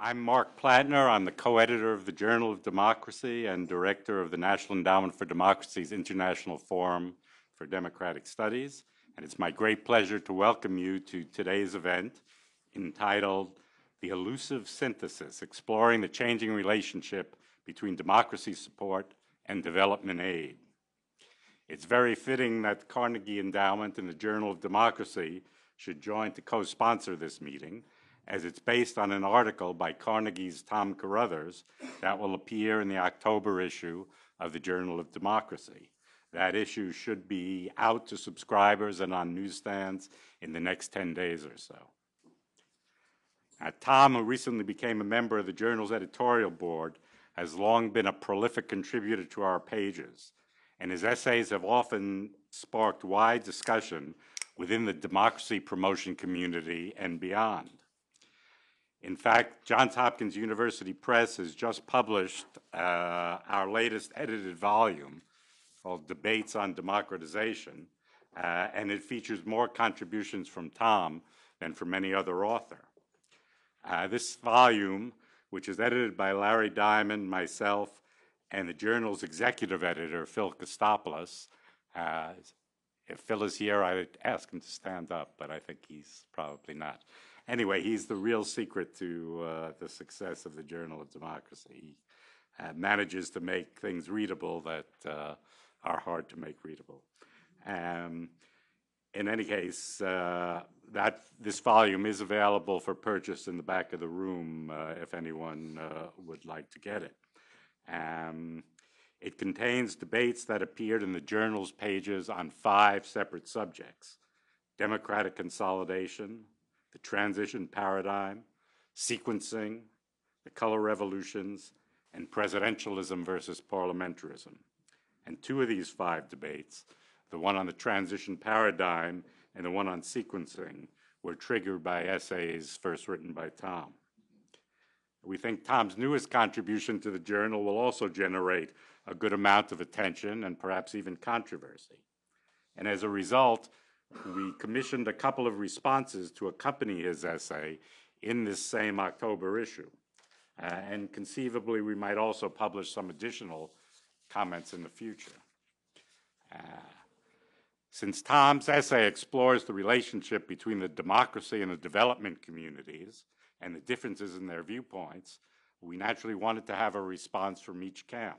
I'm Mark Plattner. I'm the co-editor of the Journal of Democracy and director of the National Endowment for Democracy's International Forum for Democratic Studies. And it's my great pleasure to welcome you to today's event entitled The Elusive Synthesis, Exploring the Changing Relationship Between Democracy Support and Development Aid. It's very fitting that Carnegie Endowment and the Journal of Democracy should join to co-sponsor this meeting, as it's based on an article by Carnegie's Tom Carothers that will appear in the October issue of the Journal of Democracy. That issue should be out to subscribers and on newsstands in the next 10 days or so. Now, Tom, who recently became a member of the Journal's editorial board, has long been a prolific contributor to our pages, and his essays have often sparked wide discussion within the democracy promotion community and beyond. In fact, Johns Hopkins University Press has just published our latest edited volume called Debates on Democratization, and it features more contributions from Tom than from any other author. This volume, which is edited by Larry Diamond, myself, and the Journal's executive editor, Phil Kostopoulos. If Phil is here, I would ask him to stand up, but I think he's probably not. Anyway, he's the real secret to the success of the Journal of Democracy. He manages to make things readable that are hard to make readable. In any case, this volume is available for purchase in the back of the room if anyone would like to get it. It contains debates that appeared in the Journal's pages on 5 separate subjects: democratic consolidation, the transition paradigm, sequencing, the color revolutions, and presidentialism versus parliamentarism. And 2 of these 5 debates, the one on the transition paradigm and the one on sequencing, were triggered by essays first written by Tom. We think Tom's newest contribution to the Journal will also generate a good amount of attention and perhaps even controversy. And as a result, we commissioned a couple of responses to accompany his essay in this same October issue. And conceivably, we might also publish some additional comments in the future. Since Tom's essay explores the relationship between the democracy and the development communities and the differences in their viewpoints, we naturally wanted to have a response from each camp.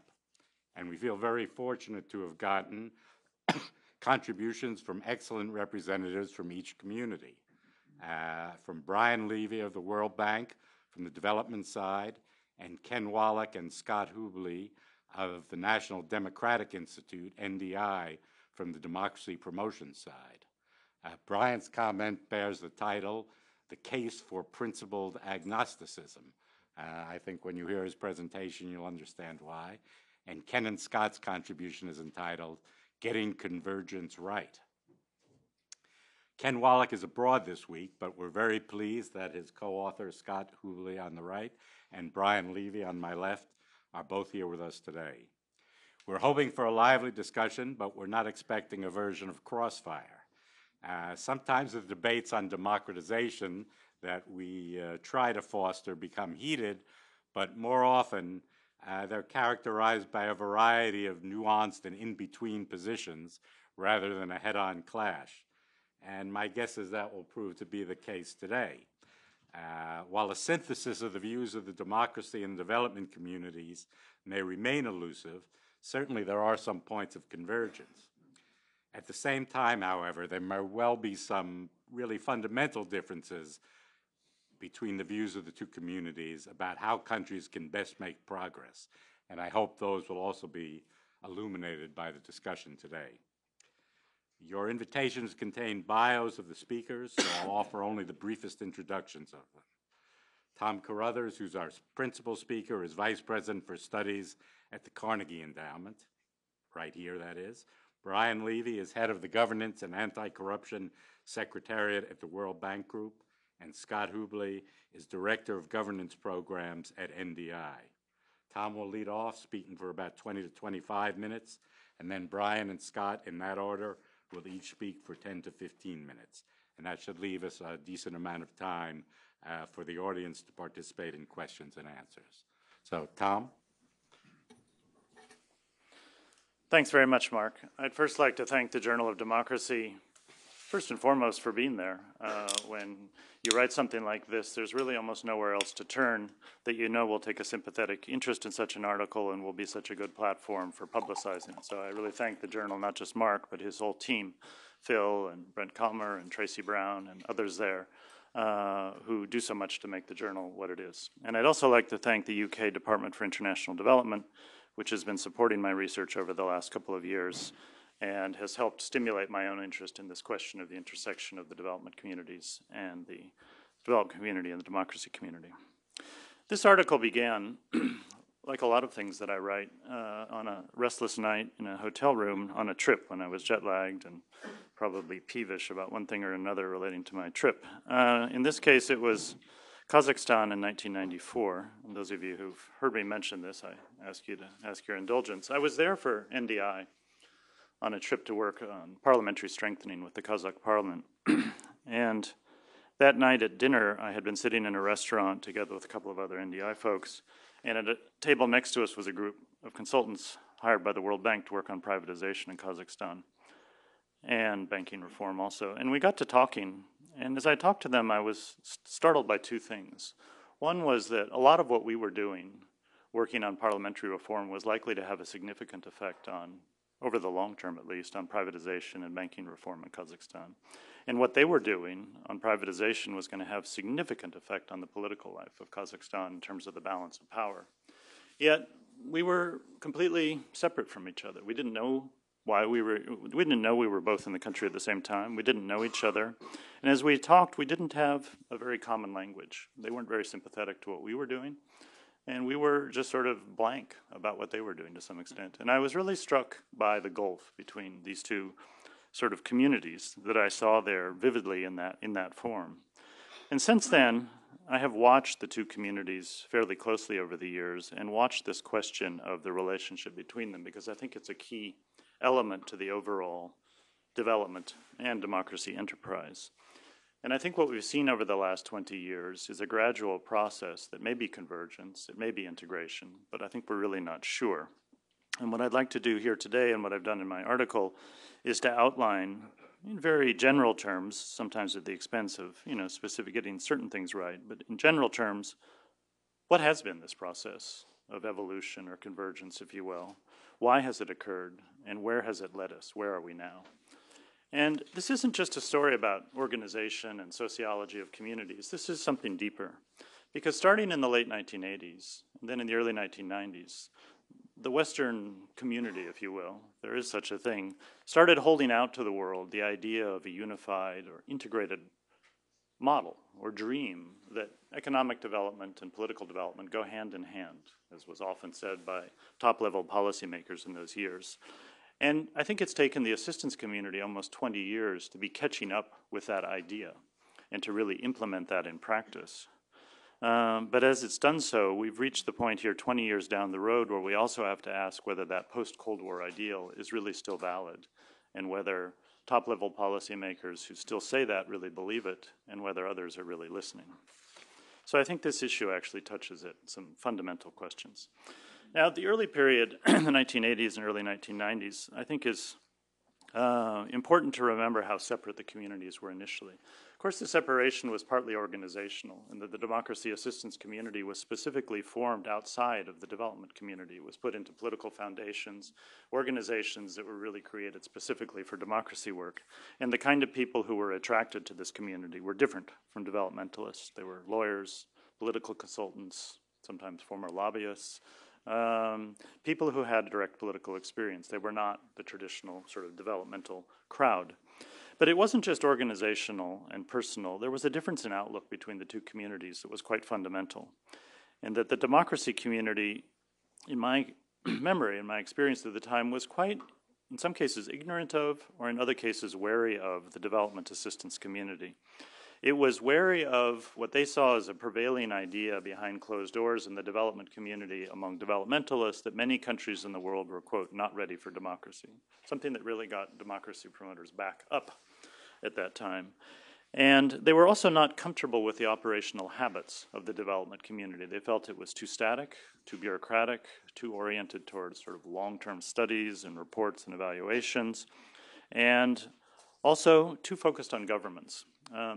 And we feel very fortunate to have gotten contributions from excellent representatives from each community, from Brian Levy of the World Bank from the development side, and Ken Wallach and Scott Hubley of the National Democratic Institute, NDI, from the democracy promotion side. Brian's comment bears the title, The Case for Principled Agnosticism. I think when you hear his presentation, you'll understand why. And Ken and Scott's contribution is entitled, Getting Convergence Right. Ken Wallach is abroad this week, but we're very pleased that his co-author, Scott Hubley on the right, and Brian Levy on my left, are both here with us today. We're hoping for a lively discussion, but we're not expecting a version of crossfire. Sometimes the debates on democratization that we try to foster become heated, but more often they're characterized by a variety of nuanced and in-between positions rather than a head-on clash. And my guess is that will prove to be the case today. While a synthesis of the views of the democracy and development communities may remain elusive, certainly, there are some points of convergence. At the same time, however, there may well be some really fundamental differences between the views of the two communities about how countries can best make progress. And I hope those will also be illuminated by the discussion today. Your invitations contain bios of the speakers, so I'll offer only the briefest introductions of them. Tom Carothers, who's our principal speaker, is Vice President for Studies at the Carnegie Endowment, right here, that is. Brian Levy is Head of the Governance and Anti-Corruption Secretariat at the World Bank Group, and Scott Hubley is Director of Governance Programs at NDI. Tom will lead off, speaking for about 20 to 25 minutes, and then Brian and Scott, in that order, will each speak for 10 to 15 minutes. And that should leave us a decent amount of time for the audience to participate in questions and answers. So, Tom? Thanks very much, Mark. I'd first like to thank the Journal of Democracy, first and foremost, for being there. When you write something like this, there's really almost nowhere else to turn that you know will take a sympathetic interest in such an article and will be such a good platform for publicizing it. So I really thank the Journal, not just Mark, but his whole team, Phil and Brent Kalmer and Tracy Brown and others there who do so much to make the Journal what it is. And I'd also like to thank the UK Department for International Development, which has been supporting my research over the last couple of years and has helped stimulate my own interest in this question of the intersection of the development communities and the developed community and the democracy community. This article began, like a lot of things that I write, on a restless night in a hotel room on a trip when I was jet-lagged and probably peevish about one thing or another relating to my trip. In this case, it was Kazakhstan in 1994, and those of you who've heard me mention this, I ask you to ask your indulgence. I was there for NDI on a trip to work on parliamentary strengthening with the Kazakh parliament. And that night at dinner, I had been sitting in a restaurant together with a couple of other NDI folks, and at a table next to us was a group of consultants hired by the World Bank to work on privatization in Kazakhstan and banking reform also. And we got to talking, and as I talked to them, I was startled by two things. One was that a lot of what we were doing, working on parliamentary reform, was likely to have a significant effect on, over the long term at least, on privatization and banking reform in Kazakhstan. And what they were doing on privatization was going to have significant effect on the political life of Kazakhstan in terms of the balance of power. Yet we were completely separate from each other. We didn't know why we didn't know we were both in the country at the same time. We didn't know each other. And as we talked, we didn't have a very common language. They weren't very sympathetic to what we were doing. And we were just sort of blank about what they were doing to some extent. And I was really struck by the gulf between these two sort of communities that I saw there vividly in that form. And since then, I have watched the two communities fairly closely over the years and watched this question of the relationship between them, because I think it's a key element to the overall development and democracy enterprise. And I think what we've seen over the last 20 years is a gradual process that may be convergence, it may be integration, but I think we're really not sure. And what I'd like to do here today, and what I've done in my article, is to outline in very general terms, sometimes at the expense of, specific getting certain things right, but in general terms, what has been this process of evolution or convergence, if you will? Why has it occurred, and where has it led us? Where are we now? And this isn't just a story about organization and sociology of communities. This is something deeper. Because starting in the late 1980s, and then in the early 1990s, the Western community, if you will, there is such a thing, started holding out to the world the idea of a unified or integrated model or dream that economic development and political development go hand in hand, as was often said by top-level policymakers in those years. And I think it's taken the assistance community almost 20 years to be catching up with that idea and to really implement that in practice. But as it's done so, we've reached the point here 20 years down the road where we also have to ask whether that post-Cold War ideal is really still valid and whether top-level policymakers who still say that really believe it and whether others are really listening. So I think this issue actually touches at some fundamental questions. Now, the early period, the 1980s and early 1990s, I think is important to remember how separate the communities were initially. Of course, the separation was partly organizational, and that the democracy assistance community was specifically formed outside of the development community. It was put into political foundations, organizations that were really created specifically for democracy work. And the kind of people who were attracted to this community were different from developmentalists. They were lawyers, political consultants, sometimes former lobbyists, people who had direct political experience. They were not the traditional sort of developmental crowd. But it wasn't just organizational and personal. There was a difference in outlook between the two communities that was quite fundamental. And that the democracy community, in my memory, in my experience at the time, was quite, in some cases, ignorant of, or in other cases, wary of the development assistance community. It was wary of what they saw as a prevailing idea behind closed doors in the development community among developmentalists that many countries in the world were, quote, not ready for democracy, something that really got democracy promoters back up at that time. And they were also not comfortable with the operational habits of the development community. They felt it was too static, too bureaucratic, too oriented towards sort of long-term studies and reports and evaluations, and also too focused on governments.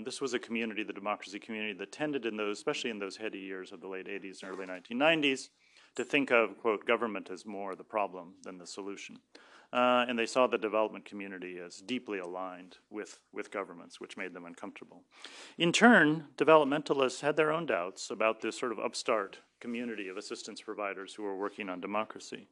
This was a community, the democracy community, that tended in those, especially in those heady years of the late 80s and early 1990s, to think of, quote, government as more the problem than the solution. And they saw the development community as deeply aligned with governments, which made them uncomfortable. In turn, developmentalists had their own doubts about this sort of upstart community of assistance providers who were working on democracy.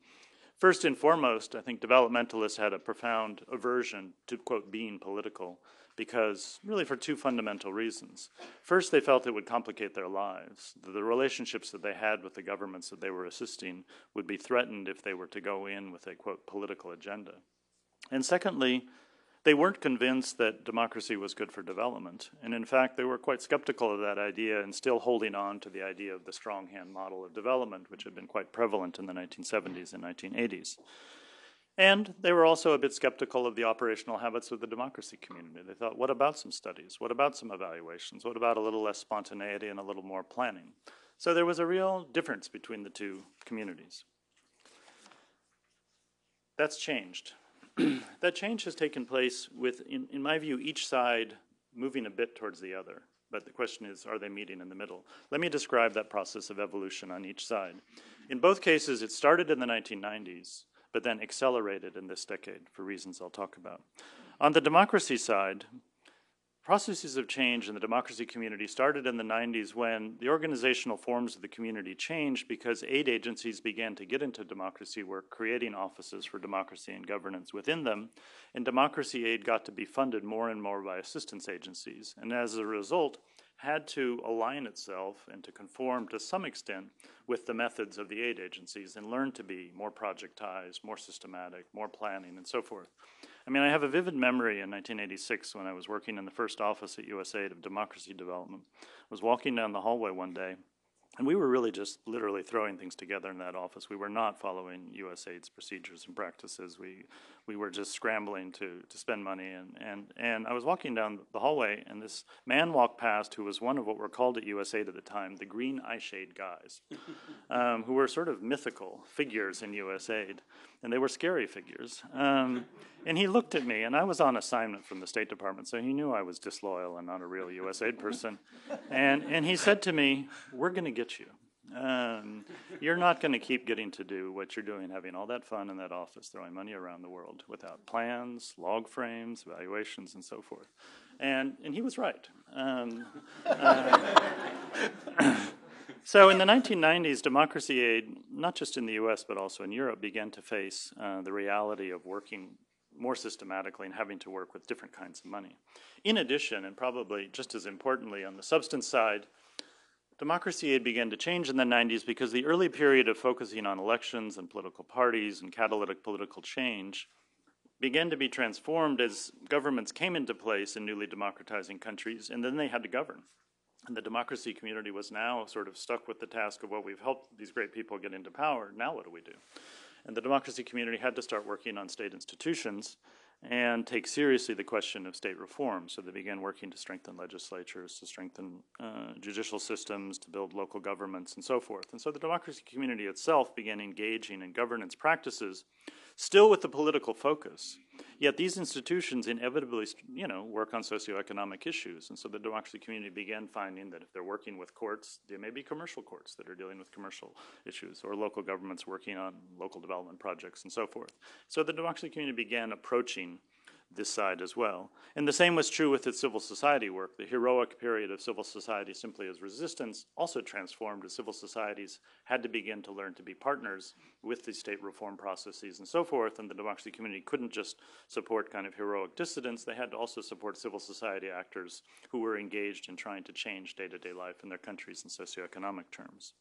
First and foremost, I think developmentalists had a profound aversion to, quote, being political, because really for two fundamental reasons. First, they felt it would complicate their lives. The relationships that they had with the governments that they were assisting would be threatened if they were to go in with a, quote, political agenda. And secondly, they weren't convinced that democracy was good for development. And in fact, they were quite skeptical of that idea and still holding on to the idea of the strong hand model of development, which had been quite prevalent in the 1970s and 1980s. And they were also a bit skeptical of the operational habits of the democracy community. They thought, what about some studies? What about some evaluations? What about a little less spontaneity and a little more planning? So there was a real difference between the two communities. That's changed. That change has taken place with, in my view, each side moving a bit towards the other. But the question is, are they meeting in the middle? Let me describe that process of evolution on each side. In both cases, it started in the 1990s, but then accelerated in this decade for reasons I'll talk about. On the democracy side, processes of change in the democracy community started in the 90s when the organizational forms of the community changed because aid agencies began to get into democracy work, creating offices for democracy and governance within them, and democracy aid got to be funded more and more by assistance agencies, and as a result, had to align itself and to conform to some extent with the methods of the aid agencies and learn to be more projectized, more systematic, more planning, and so forth. I mean, I have a vivid memory in 1986 when I was working in the first office at USAID of democracy development. I was walking down the hallway one day, and we were really just literally throwing things together in that office. We were not following USAID's procedures and practices. We were just scrambling to spend money. And I was walking down the hallway, and this man walked past who was one of what were called at USAID at the time, the green eyeshade guys, who were sort of mythical figures in USAID. And they were scary figures. And he looked at me, and I was on assignment from the State Department, so he knew I was disloyal and not a real USAID person. And he said to me, we're going to get you. You're not going to keep getting to do what you're doing, having all that fun in that office, throwing money around the world without plans, log frames, evaluations, and so forth. And he was right. So in the 1990s, democracy aid, not just in the US but also in Europe, began to face the reality of working more systematically and having to work with different kinds of money. In addition, and probably just as importantly on the substance side, democracy aid began to change in the 90s because the early period of focusing on elections and political parties and catalytic political change began to be transformed as governments came into place in newly democratizing countries, and then they had to govern. And the democracy community was now sort of stuck with the task of, well, we've helped these great people get into power, now what do we do? And the democracy community had to start working on state institutions and take seriously the question of state reform. So they began working to strengthen legislatures, to strengthen judicial systems, to build local governments, and so forth. And so the democracy community itself began engaging in governance practices, still with the political focus. Yet these institutions inevitably, you know, work on socioeconomic issues. And so the democracy community began finding that if they're working with courts, there may be commercial courts that are dealing with commercial issues, or local governments working on local development projects and so forth. So the democracy community began approaching this side as well. And the same was true with its civil society work. The heroic period of civil society simply as resistance also transformed as civil societies had to begin to learn to be partners with the state reform processes and so forth, and the democracy community couldn't just support kind of heroic dissidents, they had to also support civil society actors who were engaged in trying to change day-to-day life in their countries in socioeconomic terms.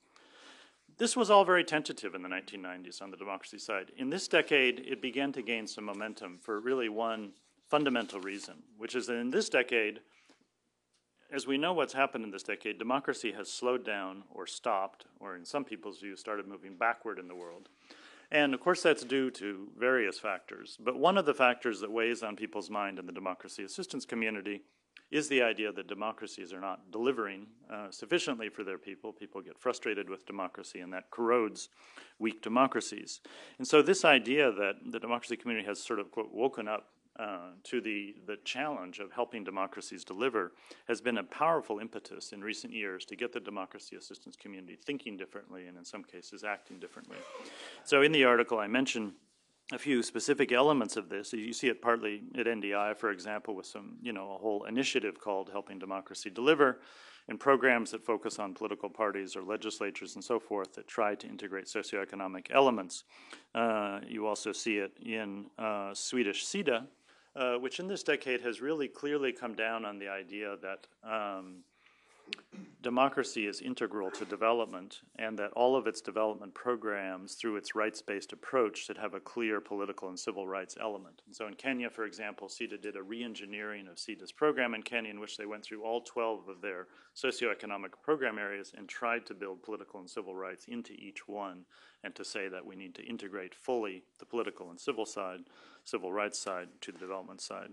This was all very tentative in the 1990s on the democracy side. In this decade, it began to gain some momentum for really one fundamental reason, which is that in this decade, as we know what's happened in this decade, democracy has slowed down or stopped, or in some people's view, started moving backward in the world. And of course, that's due to various factors. But one of the factors that weighs on people's mind in the democracy assistance community is the idea that democracies are not delivering sufficiently for their people. People get frustrated with democracy, and that corrodes weak democracies. And so this idea that the democracy community has sort of, quote, woken up to the challenge of helping democracies deliver has been a powerful impetus in recent years to get the democracy assistance community thinking differently and in some cases acting differently. So in the article I mentioned a few specific elements of this. You see it partly at NDI, for example, with some, a whole initiative called Helping Democracy Deliver, and programs that focus on political parties or legislatures and so forth that try to integrate socioeconomic elements. You also see it in Swedish SIDA, which in this decade has really clearly come down on the idea that democracy is integral to development, and that all of its development programs through its rights-based approach should have a clear political and civil rights element. And so in Kenya, for example, SIDA did a re-engineering of SIDA's program in Kenya, in which they went through all 12 of their socioeconomic program areas and tried to build political and civil rights into each one, and to say that we need to integrate fully the political and civil side, civil rights side, to the development side.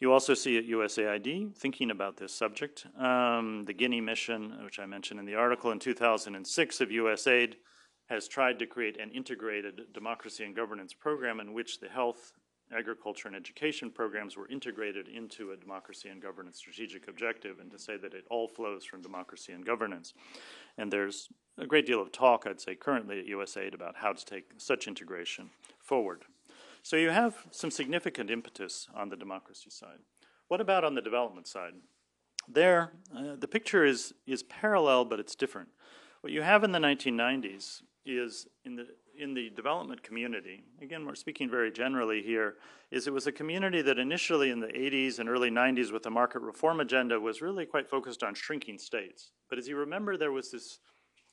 You also see at USAID thinking about this subject. The Guinea mission, which I mentioned in the article, in 2006 of USAID has tried to create an integrated democracy and governance program in which the health, agriculture, and education programs were integrated into a democracy and governance strategic objective, and to say that it all flows from democracy and governance. And there's a great deal of talk, I'd say, currently at USAID about how to take such integration forward. So you have some significant impetus on the democracy side. What about on the development side? There, the picture is parallel, but it's different. What you have in the 1990s is, in the development community, again, we're speaking very generally here, is it was a community that initially in the 80s and early 90s with the market reform agenda was really quite focused on shrinking states. But as you remember, there was this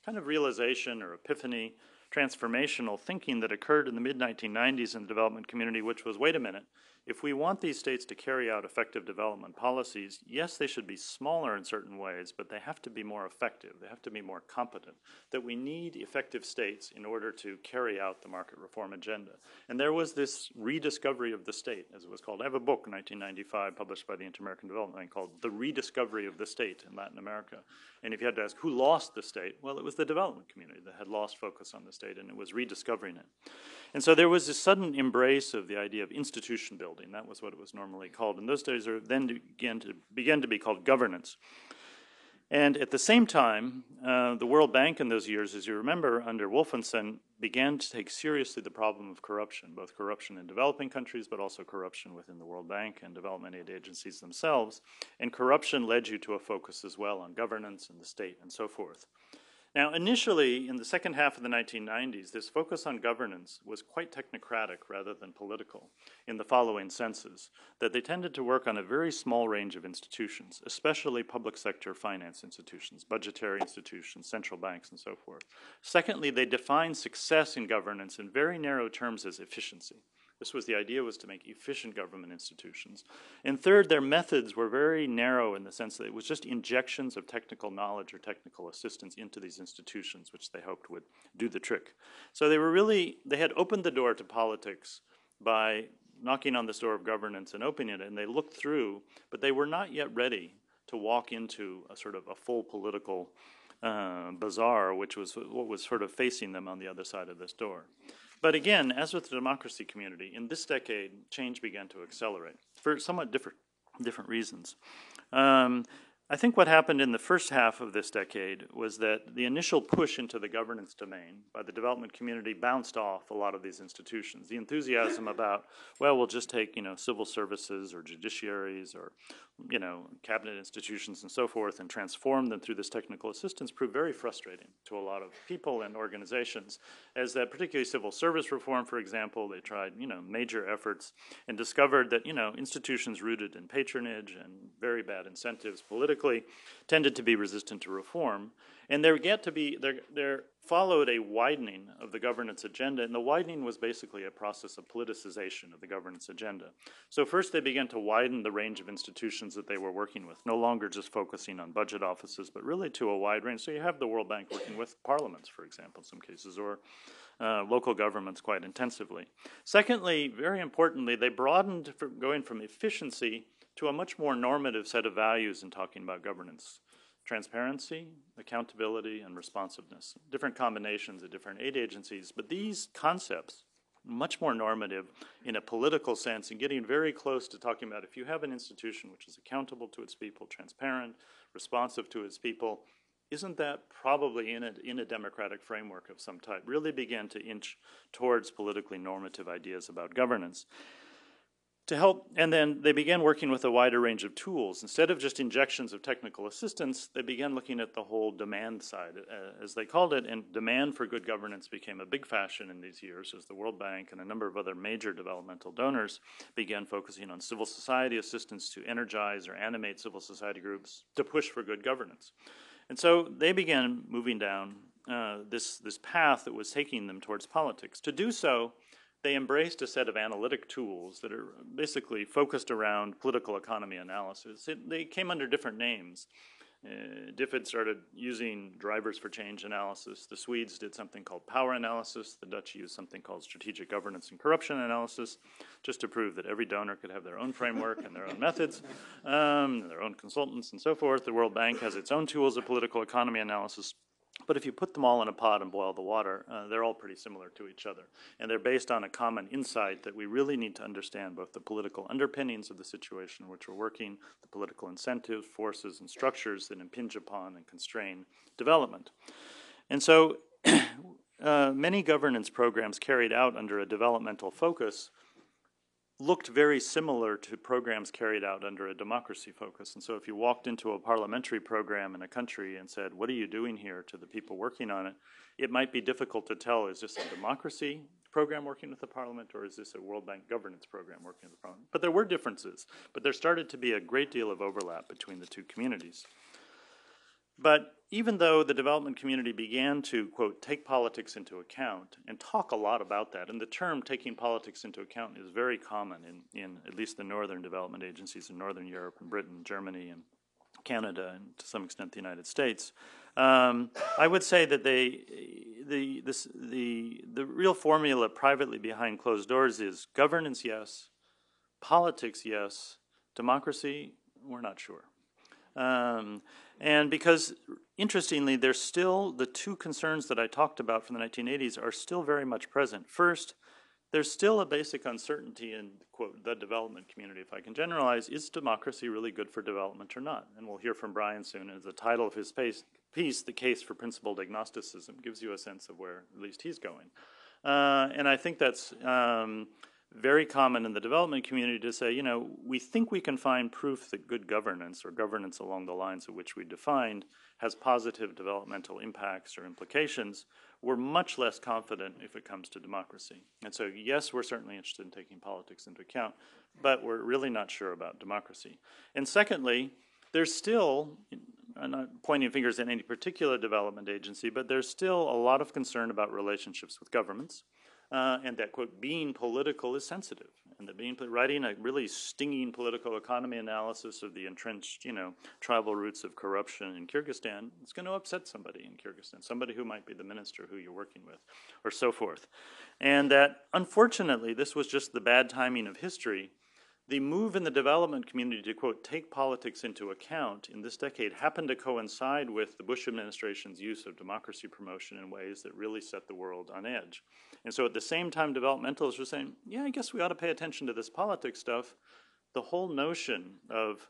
kind of realization or epiphany, transformational thinking that occurred in the mid-1990s in the development community, which was, wait a minute, if we want these states to carry out effective development policies, yes, they should be smaller in certain ways, but they have to be more effective. They have to be more competent, that we need effective states in order to carry out the market reform agenda. And there was this rediscovery of the state, as it was called. I have a book, 1995, published by the Inter-American Development Bank, called The Rediscovery of the State in Latin America. And if you had to ask who lost the state, well, it was the development community that had lost focus on the state, and it was rediscovering it. And so there was this sudden embrace of the idea of institution building. That was what it was normally called. And those days are then began to be called governance. And at the same time, the World Bank in those years, as you remember, under Wolfensohn, began to take seriously the problem of corruption, both corruption in developing countries, but also corruption within the World Bank and development aid agencies themselves. And corruption led you to a focus as well on governance and the state and so forth. Now, initially, in the second half of the 1990s, this focus on governance was quite technocratic rather than political in the following senses, that they tended to work on a very small range of institutions, especially public sector finance institutions, budgetary institutions, central banks, and so forth. Secondly, they defined success in governance in very narrow terms as efficiency. This was the idea, was to make efficient government institutions. And third, their methods were very narrow in the sense that it was just injections of technical knowledge or technical assistance into these institutions, which they hoped would do the trick. So they were really, they had opened the door to politics by knocking on this door of governance and opening it, and they looked through, but they were not yet ready to walk into a sort of a full political bazaar, which was what was sort of facing them on the other side of this door. But again, as with the democracy community, in this decade, change began to accelerate for somewhat different reasons. I think what happened in the first half of this decade was that the initial push into the governance domain by the development community bounced off a lot of these institutions. The enthusiasm about, well, we'll just take, civil services or judiciaries or, cabinet institutions and so forth and transform them through this technical assistance proved very frustrating to a lot of people and organizations, as that particularly civil service reform, for example, they tried, major efforts and discovered that, institutions rooted in patronage and very bad incentives politically tended to be resistant to reform, and there followed a widening of the governance agenda, and the widening was basically a process of politicization of the governance agenda. So first they began to widen the range of institutions that they were working with, no longer just focusing on budget offices, but really to a wide range. So you have the World Bank working with parliaments, for example, in some cases, or local governments quite intensively. Secondly, very importantly, they broadened, going from efficiency to a much more normative set of values in talking about governance: transparency, accountability, and responsiveness. Different combinations at different aid agencies, but these concepts, much more normative in a political sense and getting very close to talking about if you have an institution which is accountable to its people, transparent, responsive to its people, isn't that probably in a democratic framework of some type? Really began to inch towards politically normative ideas about governance. To help, and then they began working with a wider range of tools. Instead of just injections of technical assistance, they began looking at the whole demand side, as they called it, and demand for good governance became a big fashion in these years as the World Bank and a number of other major developmental donors began focusing on civil society assistance to energize or animate civil society groups to push for good governance. And so they began moving down this path that was taking them towards politics. To do so, they embraced a set of analytic tools that are basically focused around political economy analysis. They came under different names. DFID started using drivers for change analysis. The Swedes did something called power analysis. The Dutch used something called strategic governance and corruption analysis, just to prove that every donor could have their own framework and their own methods, their own consultants and so forth. The World Bank has its own tools of political economy analysis. But if you put them all in a pot and boil the water, they're all pretty similar to each other. And they're based on a common insight that we really need to understand both the political underpinnings of the situation in which we're working, the political incentives, forces, and structures that impinge upon and constrain development. And so many governance programs carried out under a developmental focus looked very similar to programs carried out under a democracy focus. And so if you walked into a parliamentary program in a country and said, what are you doing here to the people working on it, it might be difficult to tell, is this a democracy program working with the parliament, or is this a World Bank governance program working with the parliament? But there were differences, but there started to be a great deal of overlap between the two communities. But even though the development community began to, quote, take politics into account and talk a lot about that, and the term taking politics into account is very common in at least the northern development agencies in northern Europe and Britain, Germany, and Canada, and to some extent the United States, I would say that the real formula privately behind closed doors is governance, yes, politics, yes, democracy, we're not sure. And because, interestingly, there's still the two concerns that I talked about from the 1980s are still very much present. First, there's still a basic uncertainty in, quote, the development community, if I can generalize, is democracy really good for development or not? And we'll hear from Brian soon, as the title of his piece, The Case for Principled Agnosticism, gives you a sense of where at least he's going. And I think that's very common in the development community to say, you know, we think we can find proof that good governance, or governance along the lines of which we defined, has positive developmental impacts or implications. We're much less confident if it comes to democracy. And so, yes, we're certainly interested in taking politics into account, but we're really not sure about democracy. And secondly, there's still, I'm not pointing fingers at any particular development agency, but there's still a lot of concern about relationships with governments. And that, quote, being political is sensitive, and that writing a really stinging political economy analysis of the entrenched, you know, tribal roots of corruption in Kyrgyzstan is going to upset somebody in Kyrgyzstan, somebody who might be the minister who you're working with, or so forth. And that, unfortunately, this was just the bad timing of history. The move in the development community to, quote, take politics into account in this decade happened to coincide with the Bush administration's use of democracy promotion in ways that really set the world on edge. And so at the same time developmentalists were saying, yeah, I guess we ought to pay attention to this politics stuff, the whole notion of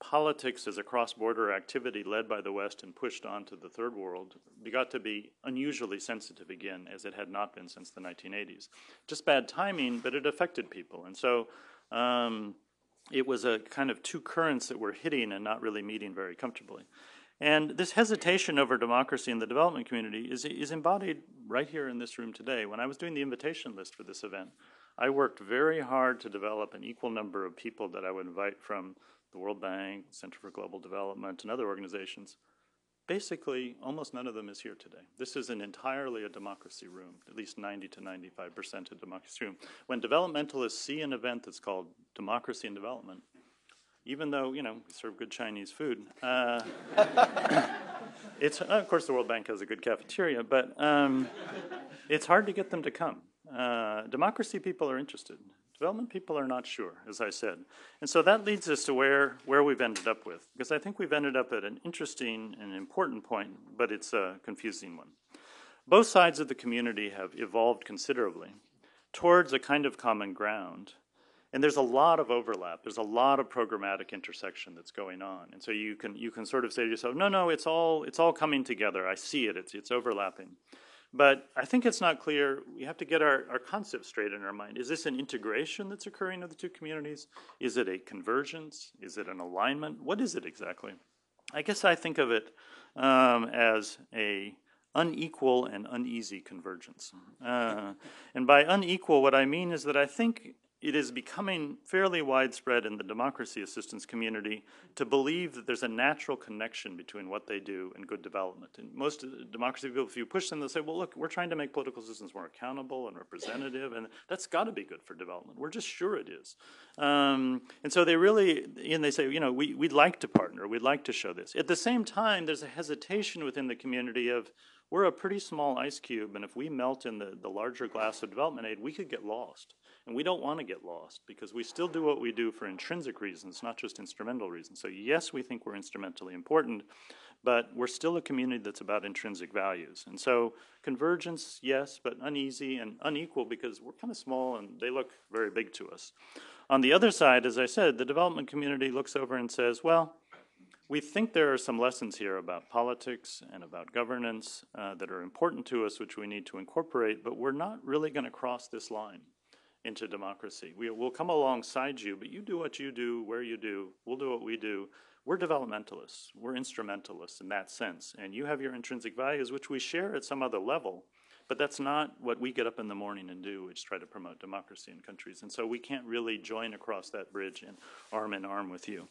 politics as a cross-border activity led by the West and pushed on to the Third World got to be unusually sensitive again, as it had not been since the 1980s. Just bad timing, but it affected people. And so it was a kind of two currents that were hitting and not really meeting very comfortably. And this hesitation over democracy in the development community is embodied right here in this room today. When I was doing the invitation list for this event, I worked very hard to develop an equal number of people that I would invite from the World Bank, Center for Global Development, and other organizations. Basically, almost none of them is here today. This is entirely a democracy room, at least 90 to 95% a democracy room. When developmentalists see an event that's called Democracy and Development, even though, you know, we serve good Chinese food, it's, of course, the World Bank has a good cafeteria, but it's hard to get them to come. Democracy people are interested. Development people are not sure, as I said. And so that leads us to where we've ended up with, because I think we've ended up at an interesting and important point, but it's a confusing one. Both sides of the community have evolved considerably towards a kind of common ground, and there's a lot of overlap. There's a lot of programmatic intersection that's going on, and so you can sort of say to yourself, no, it's all coming together. I see it. It's overlapping. But I think it's not clear. We have to get our concepts straight in our mind. Is this an integration that's occurring of the two communities? Is it a convergence? Is it an alignment? What is it exactly? I guess I think of it as a unequal and uneasy convergence. And by unequal, what I mean is that I think it is becoming fairly widespread in the democracy assistance community to believe that there's a natural connection between what they do and good development. And most democracy people, if you push them, they'll say, well, look, we're trying to make political systems more accountable and representative, and that's got to be good for development. We're just sure it is. And so they say, you know, we'd like to partner. We'd like to show this. At the same time, there's a hesitation within the community of, we're a pretty small ice cube, and if we melt in the larger glass of development aid, we could get lost. And we don't want to get lost, because we still do what we do for intrinsic reasons, not just instrumental reasons. So yes, we think we're instrumentally important, but we're still a community that's about intrinsic values. And so convergence, yes, but uneasy and unequal, because we're kind of small and they look very big to us. On the other side, as I said, the development community looks over and says, well, we think there are some lessons here about politics and about governance that are important to us, which we need to incorporate, but we're not really going to cross this line into democracy. We'll come alongside you, but you do what you do, where you do, we'll do what we do. We're developmentalists. We're instrumentalists in that sense, and you have your intrinsic values, which we share at some other level, but that's not what we get up in the morning and do, which is try to promote democracy in countries, and so we can't really join across that bridge and arm with you.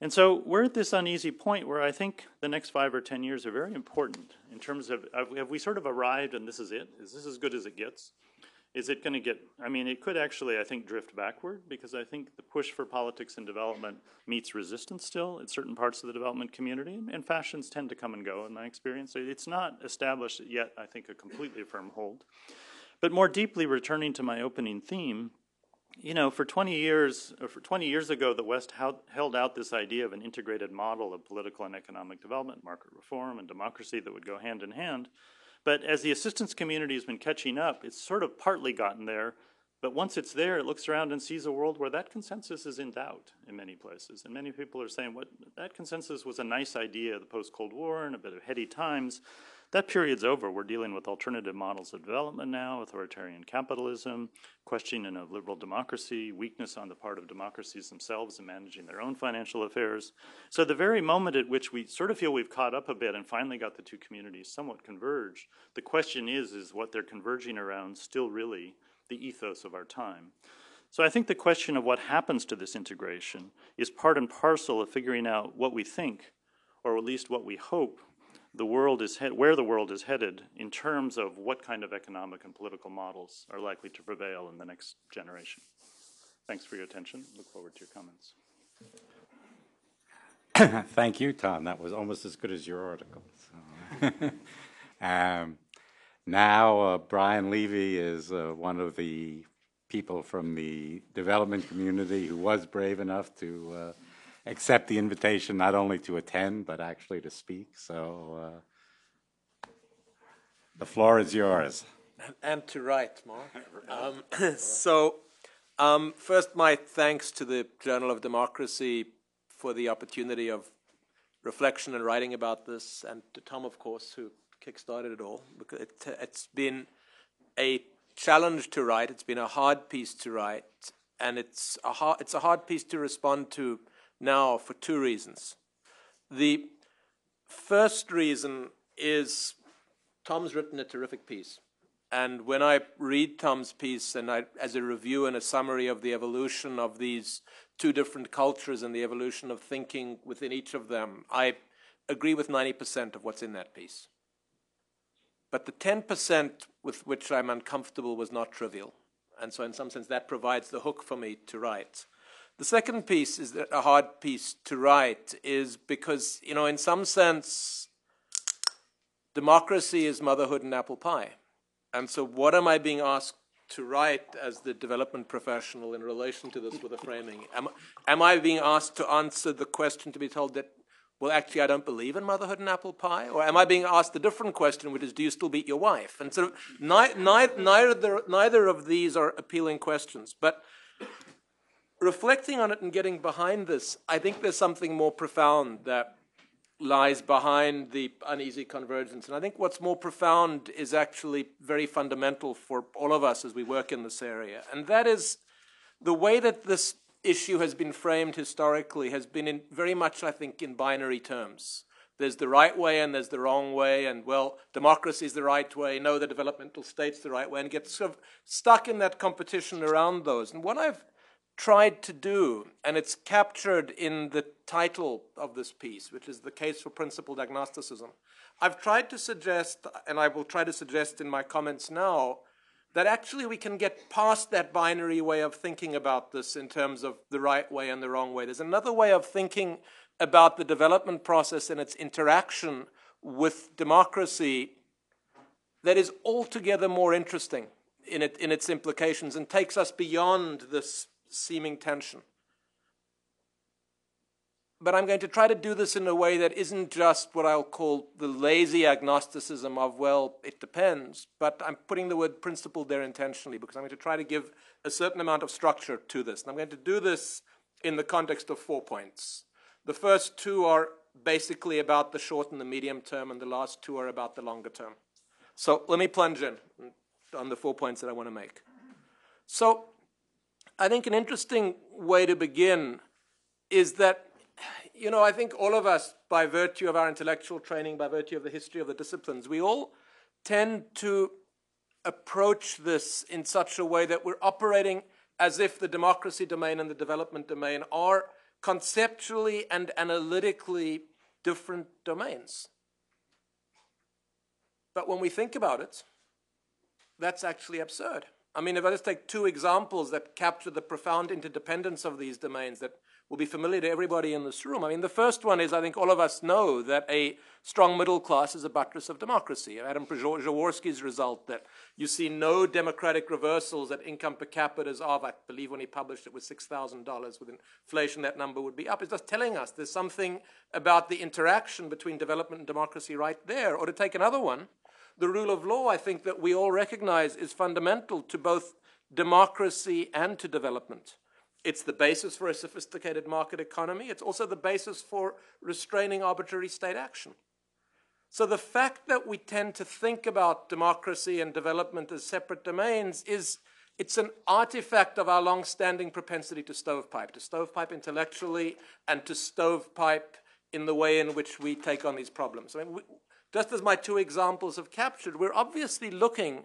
And so we're at this uneasy point where I think the next 5 or 10 years are very important in terms of, have we sort of arrived and this is it? Is this as good as it gets? Is it going to get, I mean, it could actually, I think, drift backward, because I think the push for politics and development meets resistance still at certain parts of the development community, and fashions tend to come and go in my experience. It's not established yet, I think, a completely firm hold. But more deeply, returning to my opening theme, you know, for 20 years ago, the West held out this idea of an integrated model of political and economic development, market reform, and democracy that would go hand in hand. But as the assistance community has been catching up, it's sort of partly gotten there. But once it's there, it looks around and sees a world where that consensus is in doubt in many places. And many people are saying, "What? That consensus was a nice idea, the post-Cold War and a bit of heady times. That period's over. We're dealing with alternative models of development now, authoritarian capitalism, questioning of liberal democracy, weakness on the part of democracies themselves in managing their own financial affairs." So the very moment at which we sort of feel we've caught up a bit and finally got the two communities somewhat converged, the question is what they're converging around still really the ethos of our time? So I think the question of what happens to this integration is part and parcel of figuring out what we think, or at least what we hope, where the world is headed in terms of what kind of economic and political models are likely to prevail in the next generation. Thanks for your attention. Look forward to your comments. Thank you, Tom. That was almost as good as your article. So. Now Brian Levy is one of the people from the development community who was brave enough to accept the invitation not only to attend, but actually to speak. So the floor is yours. And to write, Mark. First, my thanks to the Journal of Democracy for the opportunity of reflection and writing about this, and to Tom, of course, who kickstarted it all. It's been a challenge to write. It's been a hard piece to write. And it's a hard piece to respond to now for two reasons. The first reason is Tom's written a terrific piece. And when I read Tom's piece, and as a review and a summary of the evolution of these two different cultures and the evolution of thinking within each of them, I agree with 90% of what's in that piece. But the 10% with which I'm uncomfortable was not trivial. And so in some sense, that provides the hook for me to write. The second piece is that a hard piece to write is because, you know, in some sense, democracy is motherhood and apple pie. And so what am I being asked to write as the development professional in relation to this with a framing? Am I being asked to answer the question to be told that, well, actually, I don't believe in motherhood and apple pie? Or am I being asked a different question, which is, do you still beat your wife? And sort of neither of these are appealing questions. But reflecting on it and getting behind this, I think there's something more profound that lies behind the uneasy convergence. And I think what's more profound is actually very fundamental for all of us as we work in this area. And that is the way that this issue has been framed historically has been in very much, I think, in binary terms. There's the right way and there's the wrong way, and, well, democracy is the right way, no, the developmental state's the right way, and get sort of stuck in that competition around those. And what I've tried to do, and it's captured in the title of this piece, which is The Case for Principled Agnosticism, I've tried to suggest, and I will try to suggest in my comments now, that actually we can get past that binary way of thinking about this in terms of the right way and the wrong way. There's another way of thinking about the development process and its interaction with democracy that is altogether more interesting in its implications and takes us beyond this seeming tension. But I'm going to try to do this in a way that isn't just what I'll call the lazy agnosticism of, well, it depends, but I'm putting the word principle there intentionally because I'm going to try to give a certain amount of structure to this. And I'm going to do this in the context of 4 points. The first two are basically about the short and the medium term, and the last two are about the longer term. So let me plunge in on the 4 points that I want to make. So I think an interesting way to begin is that, you know, I think all of us, by virtue of our intellectual training, by virtue of the history of the disciplines, we all tend to approach this in such a way that we're operating as if the democracy domain and the development domain are conceptually and analytically different domains. But when we think about it, that's actually absurd. I mean, if I just take two examples that capture the profound interdependence of these domains that will be familiar to everybody in this room. I mean, the first one is, I think all of us know that a strong middle class is a buttress of democracy. Adam Przeworski's result that you see no democratic reversals at income per capita is of, I believe when he published it was $6,000. With inflation, that number would be up. It's just telling us there's something about the interaction between development and democracy right there. Or to take another one, the rule of law, I think, that we all recognize is fundamental to both democracy and to development. It's the basis for a sophisticated market economy. It's also the basis for restraining arbitrary state action. So the fact that we tend to think about democracy and development as separate domains is, it's an artifact of our long-standing propensity to stovepipe intellectually and to stovepipe in the way in which we take on these problems. I mean, just as my two examples have captured, we're obviously looking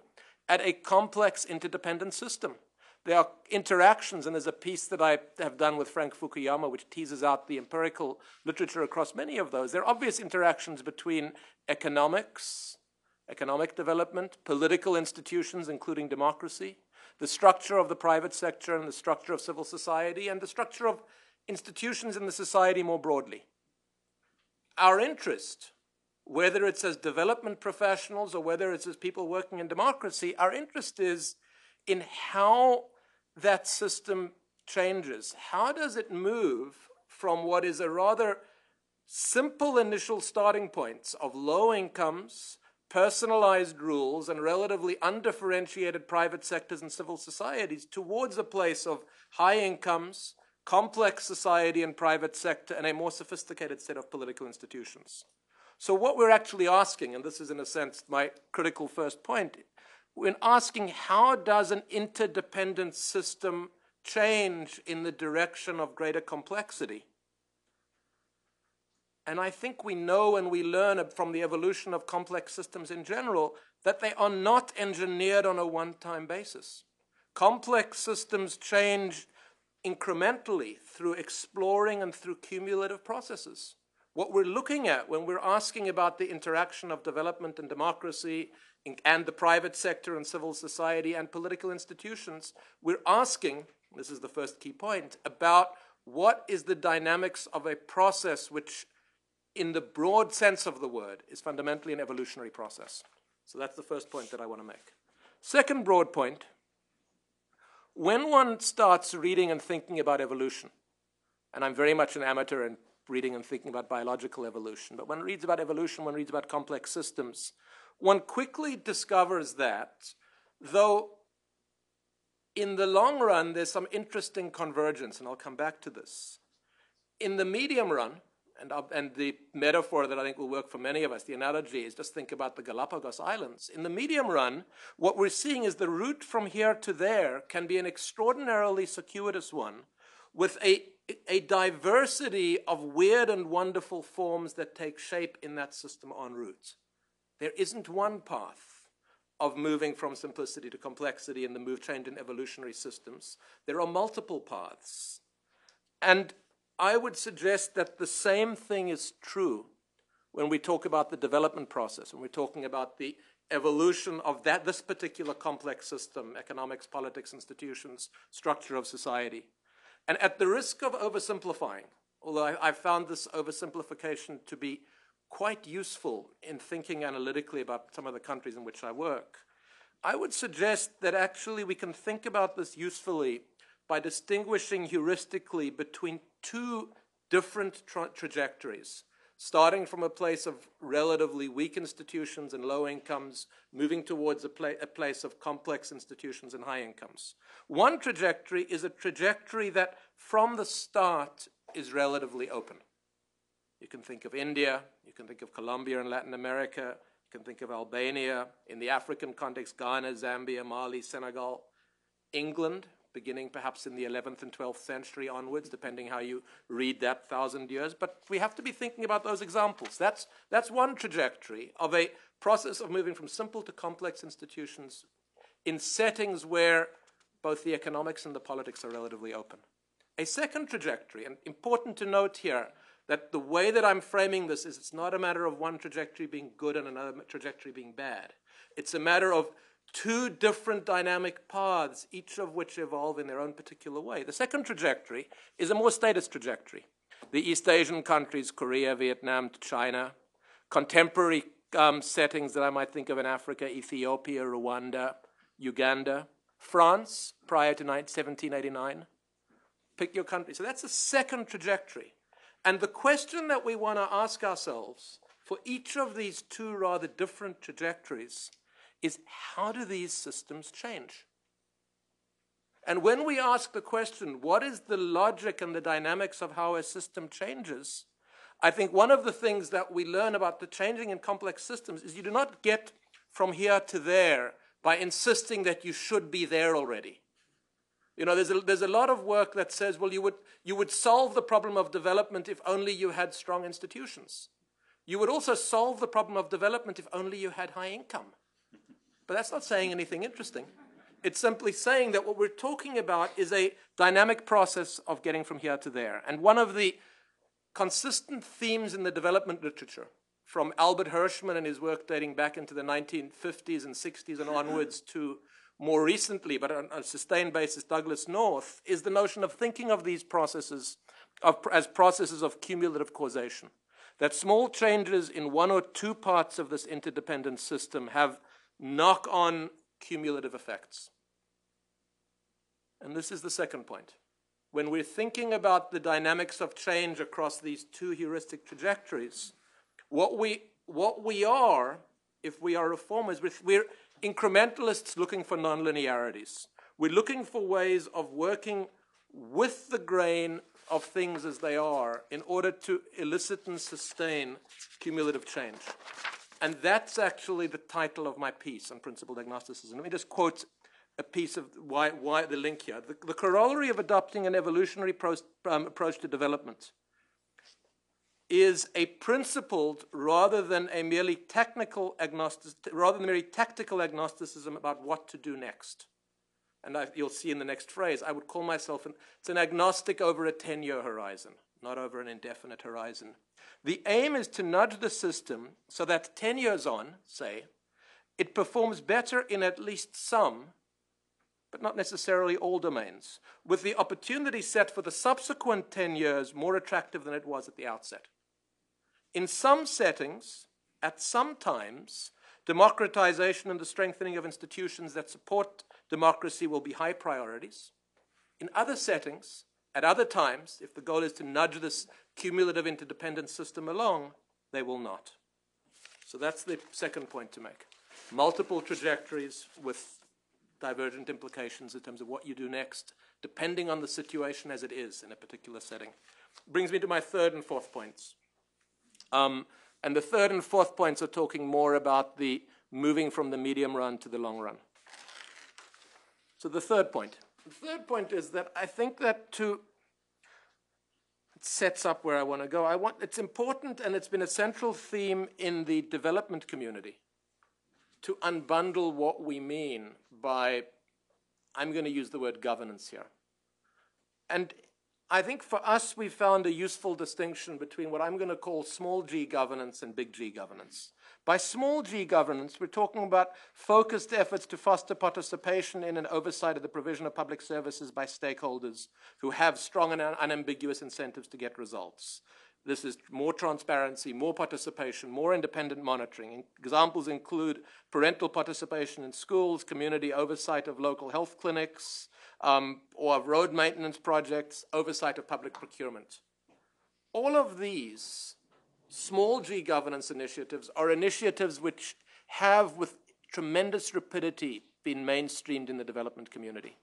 at a complex interdependent system. There are interactions, and there's a piece that I have done with Frank Fukuyama which teases out the empirical literature across many of those. There are obvious interactions between economics, economic development, political institutions, including democracy, the structure of the private sector and the structure of civil society, and the structure of institutions in the society more broadly. Our interest, whether it's as development professionals or whether it's as people working in democracy, our interest is in how that system changes. How does it move from what is a rather simple initial starting points of low incomes, personalized rules, and relatively undifferentiated private sectors and civil societies towards a place of high incomes, complex society and private sector, and a more sophisticated set of political institutions? So what we're actually asking, and this is in a sense my critical first point, when asking how does an interdependent system change in the direction of greater complexity? And I think we know and we learn from the evolution of complex systems in general that they are not engineered on a one-time basis. Complex systems change incrementally through exploring and through cumulative processes. What we're looking at when we're asking about the interaction of development and democracy and the private sector and civil society and political institutions, we're asking, this is the first key point, about what is the dynamics of a process which, in the broad sense of the word, is fundamentally an evolutionary process. So that's the first point that I want to make. Second broad point when one starts reading and thinking about evolution, and I'm very much an amateur in reading and thinking about biological evolution, but when one reads about evolution, one reads about complex systems, one quickly discovers that, though in the long run, there's some interesting convergence, and I'll come back to this. In the medium run, and the metaphor that I think will work for many of us, the analogy is just think about the Galapagos Islands. In the medium run, what we're seeing is the route from here to there can be an extraordinarily circuitous one with a diversity of weird and wonderful forms that take shape in that system en route. There isn't one path of moving from simplicity to complexity in the change in evolutionary systems. There are multiple paths. And I would suggest that the same thing is true when we talk about the development process, when we're talking about the evolution of this particular complex system, economics, politics, institutions, structure of society. And at the risk of oversimplifying, although I found this oversimplification to be quite useful in thinking analytically about some of the countries in which I work, I would suggest that actually we can think about this usefully by distinguishing heuristically between two different trajectories, starting from a place of relatively weak institutions and low incomes, moving towards a place of complex institutions and high incomes. One trajectory is a trajectory that from the start is relatively open. You can think of India, you can think of Colombia and Latin America, you can think of Albania, in the African context, Ghana, Zambia, Mali, Senegal, England, beginning perhaps in the 11th and 12th century onwards, depending how you read that 1,000 years. But we have to be thinking about those examples. That's one trajectory of a process of moving from simple to complex institutions in settings where both the economics and the politics are relatively open. A second trajectory, and important to note here, that the way that I'm framing this is it's not a matter of one trajectory being good and another trajectory being bad. It's a matter of two different dynamic paths, each of which evolve in their own particular way. The second trajectory is a more status trajectory. The East Asian countries, Korea, Vietnam, China, contemporary settings that I might think of in Africa, Ethiopia, Rwanda, Uganda, France, prior to 1789. Pick your country. So that's the second trajectory. And the question that we want to ask ourselves for each of these two rather different trajectories is how do these systems change? And when we ask the question, what is the logic and the dynamics of how a system changes, I think one of the things that we learn about the changing in complex systems is you do not get from here to there by insisting that you should be there already. You know, there's a lot of work that says, well, you would solve the problem of development if only you had strong institutions. You would also solve the problem of development if only you had high income. But that's not saying anything interesting. It's simply saying that what we're talking about is a dynamic process of getting from here to there. And one of the consistent themes in the development literature, from Albert Hirschman and his work dating back into the 1950s and 60s and onwards to more recently, but on a sustained basis, Douglas North, is the notion of thinking of these processes as processes of cumulative causation. That small changes in one or two parts of this interdependent system have knock-on cumulative effects. And this is the second point. When we're thinking about the dynamics of change across these two heuristic trajectories, what we are, if we are reformers, we're incrementalists looking for nonlinearities. We're looking for ways of working with the grain of things as they are in order to elicit and sustain cumulative change. And that's actually the title of my piece on principled agnosticism. Let me just quote a piece of why the link here. The corollary of adopting an evolutionary approach to development is a principled rather than merely tactical agnosticism about what to do next. And you'll see in the next phrase, I would call myself an agnostic over a 10-year horizon, not over an indefinite horizon. The aim is to nudge the system so that 10 years on, say, it performs better in at least some, but not necessarily all domains, with the opportunity set for the subsequent 10 years more attractive than it was at the outset. In some settings, at some times, Democratization and the strengthening of institutions that support democracy will be high priorities. In other settings, at other times, if the goal is to nudge this cumulative interdependent system along, they will not. So that's the second point to make. Multiple trajectories with divergent implications in terms of what you do next, depending on the situation as it is in a particular setting. Brings me to my third and fourth points. And the third and fourth points are talking more about the moving from the medium run to the long run. So the third point. The third point is that I think that it sets up where I want to go. It's important, and it's been a central theme in the development community, to unbundle what we mean by, I'm going to use the word governance here. And I think for us, we found a useful distinction between what I'm going to call small g governance and big G governance. By small g governance, we're talking about focused efforts to foster participation in and oversight of the provision of public services by stakeholders who have strong and unambiguous incentives to get results. This is more transparency, more participation, more independent monitoring. Examples include parental participation in schools, community oversight of local health clinics, or of road maintenance projects, oversight of public procurement. All of these small g governance initiatives are initiatives which have, with tremendous rapidity, been mainstreamed in the development community.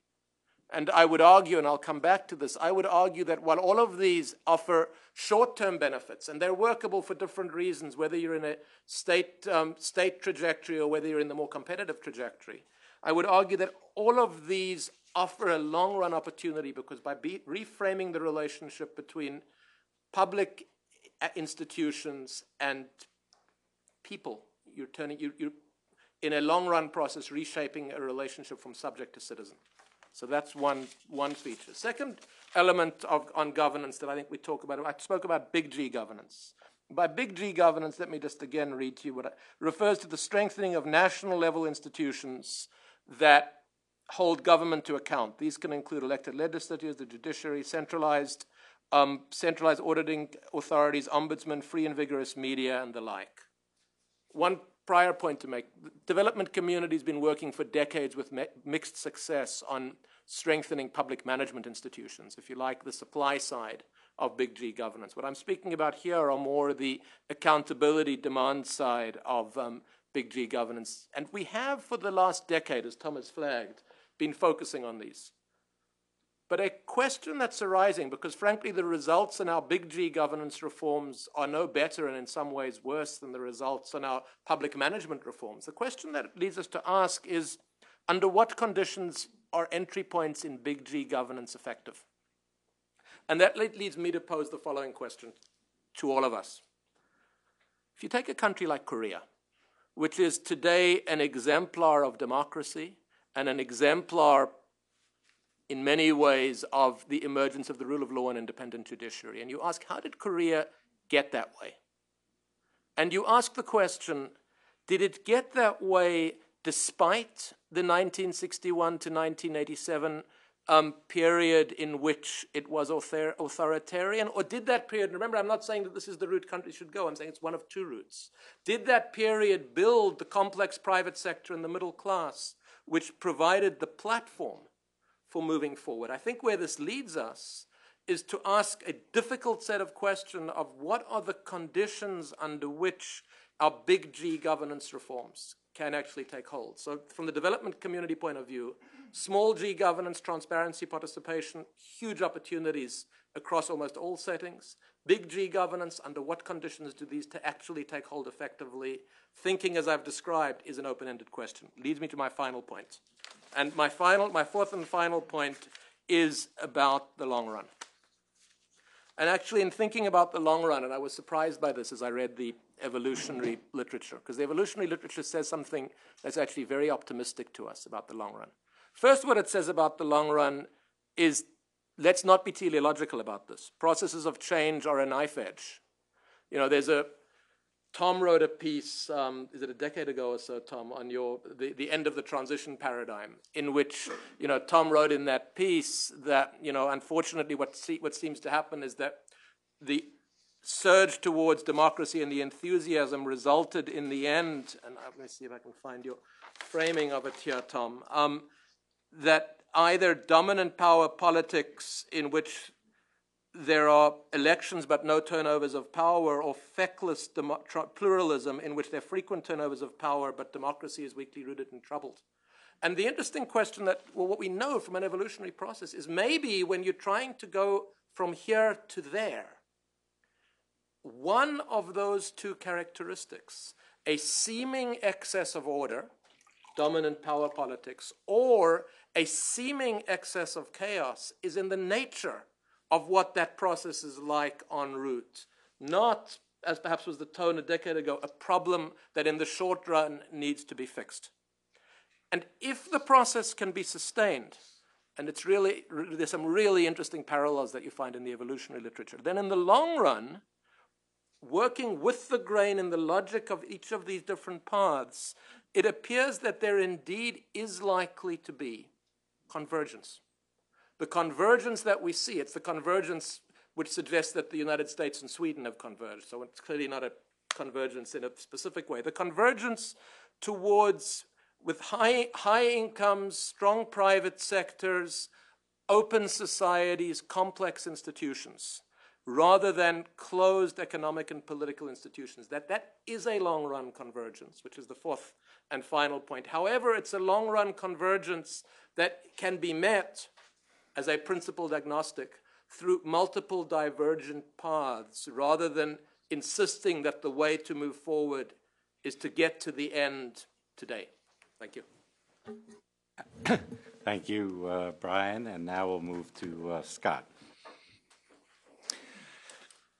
And I would argue, and I'll come back to this, I would argue that while all of these offer short-term benefits, and they're workable for different reasons, whether you're in a state trajectory or whether you're in the more competitive trajectory, I would argue that all of these offer a long-run opportunity, because by reframing the relationship between public institutions and people, you're in a long-run process reshaping a relationship from subject to citizen. So that's one feature. Second element on governance that I think we talk about, I spoke about big G governance. By big G governance, let me just again read to you what refers to the strengthening of national level institutions that hold government to account. These can include elected legislatures, the judiciary, centralized auditing authorities, ombudsman, free and vigorous media, and the like. One prior point to make, the development community has been working for decades with mixed success on strengthening public management institutions, if you like, the supply side of big G governance. What I'm speaking about here are more the accountability demand side of big G governance. And we have, for the last decade, as Tom has flagged, been focusing on these. But a question that's arising, because frankly the results in our big G governance reforms are no better and in some ways worse than the results in our public management reforms. The question that leads us to ask is, under what conditions are entry points in big G governance effective? And that leads me to pose the following question to all of us. If you take a country like Korea, which is today an exemplar of democracy and an exemplar in many ways of the emergence of the rule of law and independent judiciary. And you ask, how did Korea get that way? And you ask the question, did it get that way despite the 1961 to 1987 period in which it was authoritarian? Or did that period, remember I'm not saying that this is the route countries should go, I'm saying it's one of two routes. Did that period build the complex private sector and the middle class, which provided the platform for moving forward? I think where this leads us is to ask a difficult set of questions of what are the conditions under which our big G governance reforms can actually take hold. So from the development community point of view, small G governance, transparency, participation, huge opportunities across almost all settings. Big G governance, under what conditions do these actually take hold effectively? Thinking, as I've described, is an open-ended question. Leads me to my final point. And my fourth and final point is about the long run. And actually, in thinking about the long run, and I was surprised by this as I read the evolutionary literature, because the evolutionary literature says something that's actually very optimistic to us about the long run. First, what it says about the long run is, let's not be teleological about this. Processes of change are a knife edge. You know, Tom wrote a piece, is it a decade ago or so, Tom, on the end of the transition paradigm, in which, you know, Tom wrote in that piece that, you know, unfortunately what seems to happen is that the surge towards democracy and the enthusiasm resulted in the end, and let me see if I can find your framing of it here, Tom, that either dominant power politics in which there are elections but no turnovers of power, or feckless pluralism in which there are frequent turnovers of power but democracy is weakly rooted and troubled. And the interesting question that, well, what we know from an evolutionary process is maybe when you're trying to go from here to there, one of those two characteristics, a seeming excess of order, dominant power politics, or a seeming excess of chaos is in the nature of what that process is like en route, not, as perhaps was the tone a decade ago, a problem that in the short run needs to be fixed. And if the process can be sustained, and it's really, there's some really interesting parallels that you find in the evolutionary literature, then in the long run, working with the grain and the logic of each of these different paths, it appears that there indeed is likely to be convergence. The convergence that we see, it's the convergence which suggests that the United States and Sweden have converged, so it's clearly not a convergence in a specific way. The convergence towards, with high incomes, strong private sectors, open societies, complex institutions, rather than closed economic and political institutions. That is a long-run convergence, which is the fourth and final point. However, it's a long-run convergence that can be met as a principled agnostic through multiple divergent paths, rather than insisting that the way to move forward is to get to the end today. Thank you. Thank you, Brian. And now we'll move to Scott.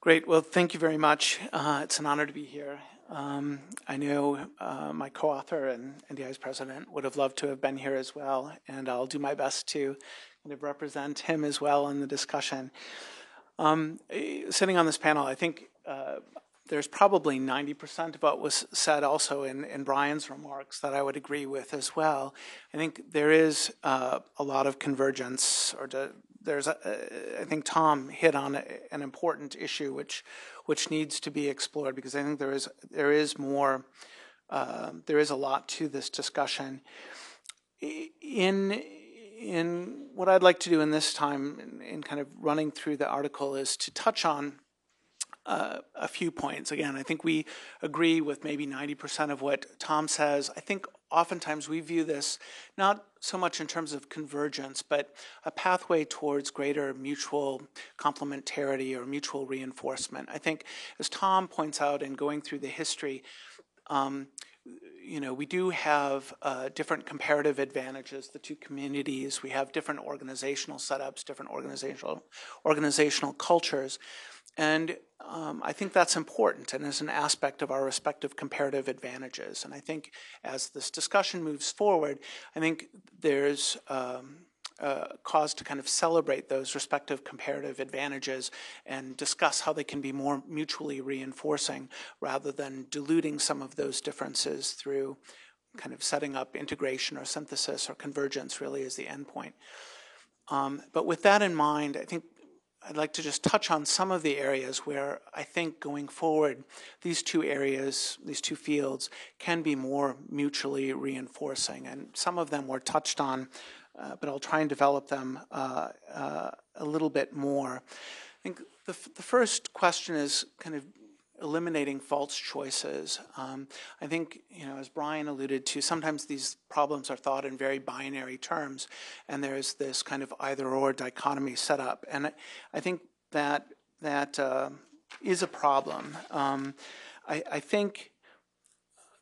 Great. Well, thank you very much. It's an honor to be here. I know my co-author and NDI's president would have loved to have been here as well, and I'll do my best to kind of represent him as well in the discussion. Sitting on this panel, I think there's probably 90% of what was said also in Brian's remarks that I would agree with as well. I think there is a lot of convergence, or I think Tom hit on an important issue which needs to be explored, because I think there is more, there is a lot to this discussion. In what I'd like to do in this time, in kind of running through the article, is to touch on a few points. Again, I think we agree with maybe 90% of what Tom says. I think oftentimes we view this not so much in terms of convergence, but a pathway towards greater mutual complementarity or mutual reinforcement. I think, as Tom points out in going through the history, you know, we do have different comparative advantages, the two communities. We have different organizational setups, different organizational cultures. And I think that's important and is an aspect of our respective comparative advantages. And I think as this discussion moves forward, I think there's cause to kind of celebrate those respective comparative advantages and discuss how they can be more mutually reinforcing rather than diluting some of those differences through kind of setting up integration or synthesis or convergence really as the end point. But with that in mind, I think I'd like to just touch on some of the areas where I think going forward, these two areas, these two fields, can be more mutually reinforcing. And some of them were touched on, but I'll try and develop them a little bit more. I think the first question is kind of eliminating false choices. I think, you know, as Brian alluded to, sometimes these problems are thought in very binary terms, and there is this kind of either-or dichotomy set up. And I think that is a problem. I think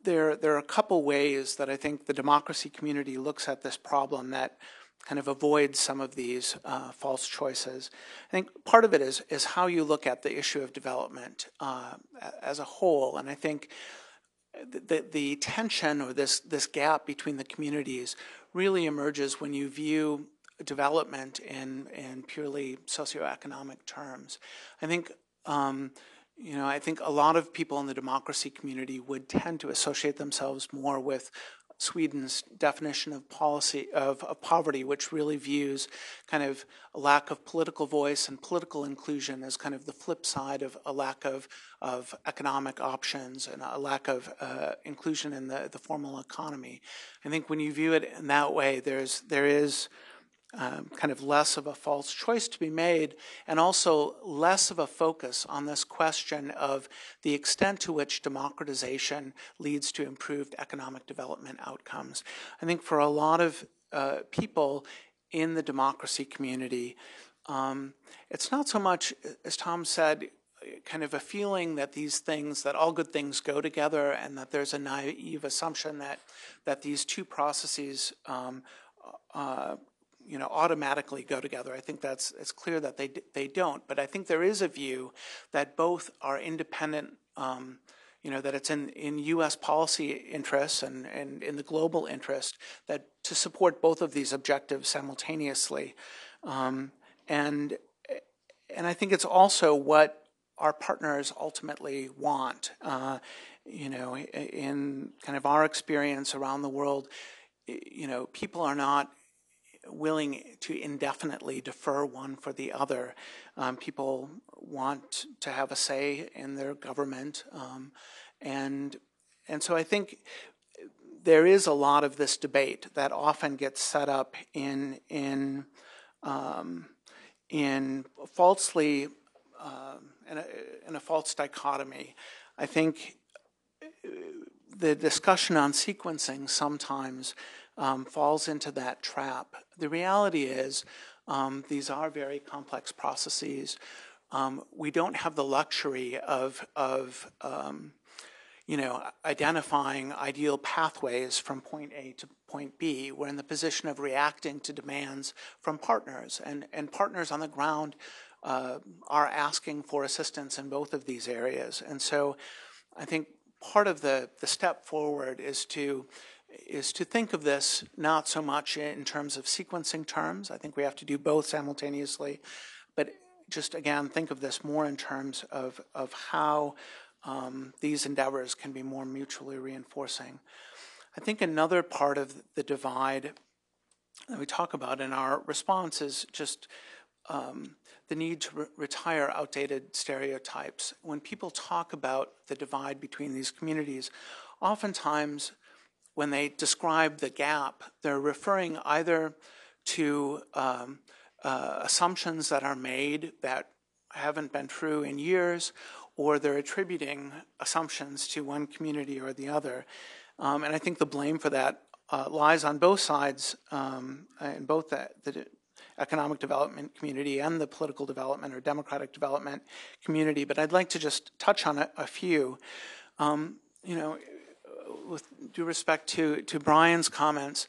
there are a couple ways that I think the democracy community looks at this problem that kind of avoid some of these false choices. I think part of it is how you look at the issue of development as a whole. And I think the tension, or this gap between the communities, really emerges when you view development in purely socioeconomic terms. I think you know, I think a lot of people in the democracy community would tend to associate themselves more with Sweden's definition of policy of poverty, which really views kind of a lack of political voice and political inclusion as kind of the flip side of a lack of economic options and a lack of inclusion in the formal economy. I think when you view it in that way, there is kind of less of a false choice to be made, and also less of a focus on this question of the extent to which democratization leads to improved economic development outcomes. I think for a lot of people in the democracy community, it's not so much, as Tom said, kind of a feeling that these things, that all good things go together, and that there's a naive assumption that these two processes automatically go together. I think it's clear that they don't. But I think there is a view that both are independent. That it's in U.S. policy interests and in the global interest that to support both of these objectives simultaneously. And I think it's also what our partners ultimately want. In kind of our experience around the world, people are not willing to indefinitely defer one for the other. People want to have a say in their government, and so I think there is a lot of this debate that often gets set up in falsely in a false dichotomy. I think the discussion on sequencing sometimes falls into that trap. The reality is these are very complex processes. We don't have the luxury of identifying ideal pathways from point A to point B. We're in the position of reacting to demands from partners, and partners on the ground are asking for assistance in both of these areas. And so I think part of the step forward is to think of this not so much in terms of sequencing terms. I think we have to do both simultaneously, but just again, think of this more in terms of how these endeavors can be more mutually reinforcing. I think another part of the divide that we talk about in our response is just the need to retire outdated stereotypes. When people talk about the divide between these communities, oftentimes when they describe the gap, they're referring either to assumptions that are made that haven't been true in years, or they're attributing assumptions to one community or the other. And I think the blame for that lies on both sides, in both the economic development community and the political development or democratic development community. But I'd like to just touch on a few. With due respect to Brian's comments,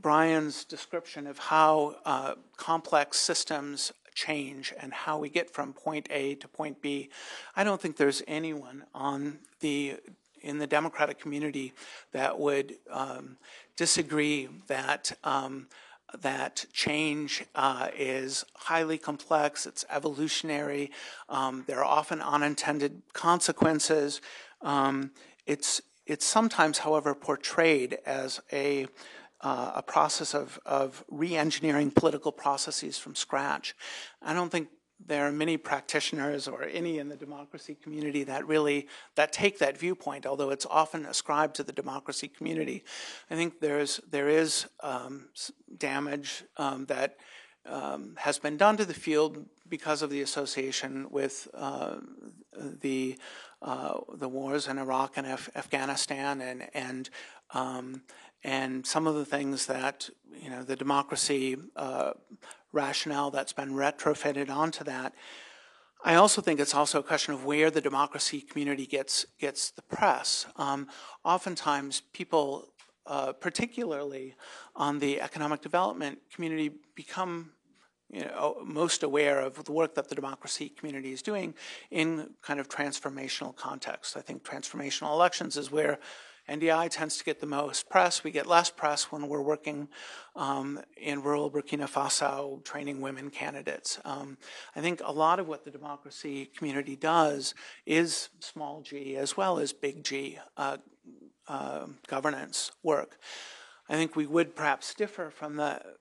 Brian's description of how complex systems change and how we get from point A to point B, I don't think there's anyone in the Democratic community that would disagree that that change is highly complex, it's evolutionary, there are often unintended consequences. It's sometimes, however, portrayed as a process of re-engineering political processes from scratch. I don't think there are many practitioners or any in the democracy community that take that viewpoint, although it's often ascribed to the democracy community. I think there is damage that has been done to the field because of the association with the wars in Iraq and Afghanistan and some of the things that the democracy rationale that's been retrofitted onto that. I also think it's also a question of where the democracy community gets the press. Oftentimes people, particularly on the economic development community, become most aware of the work that the democracy community is doing in kind of transformational context. I think transformational elections is where NDI tends to get the most press. We get less press when we're working in rural Burkina Faso training women candidates. I think a lot of what the democracy community does is small g as well as big G governance work. I think we would perhaps differ from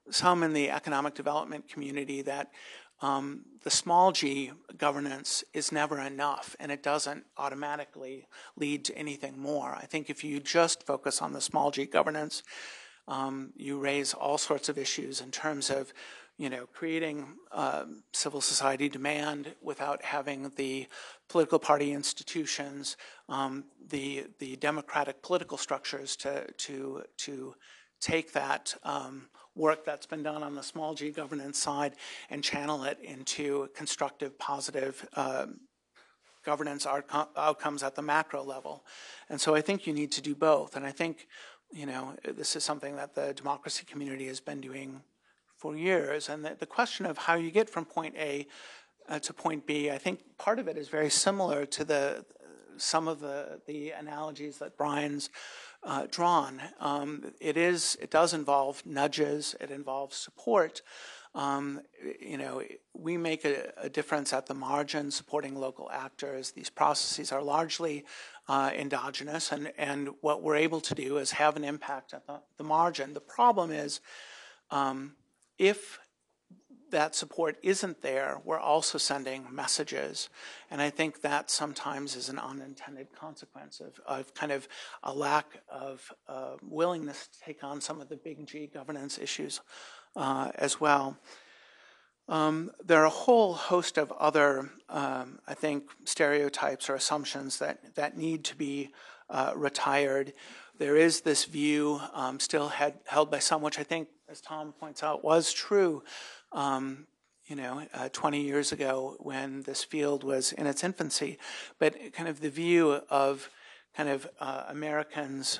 some in the economic development community that the small g governance is never enough, and it doesn't automatically lead to anything more. I think if you just focus on the small g governance, you raise all sorts of issues in terms of, you know, creating civil society demand without having the political party institutions, the democratic political structures to take that work that's been done on the small g governance side and channel it into constructive, positive governance outcomes at the macro level. And so I think you need to do both. And I think, you know, this is something that the democracy community has been doing for years, and the question of how you get from point A to point B, I think part of it is very similar to some of the analogies that Brian's drawn. It does involve nudges, it involves support. You know, we make a difference at the margin, supporting local actors. These processes are largely endogenous, and what we're able to do is have an impact at the margin. The problem is, if that support isn't there, we're also sending messages. And I think that sometimes is an unintended consequence of kind of a lack of willingness to take on some of the big G governance issues as well. There are a whole host of other, I think, stereotypes or assumptions that need to be retired. There is this view still held by some, which I think, as Tom points out, was true, 20 years ago when this field was in its infancy. But kind of the view of kind of Americans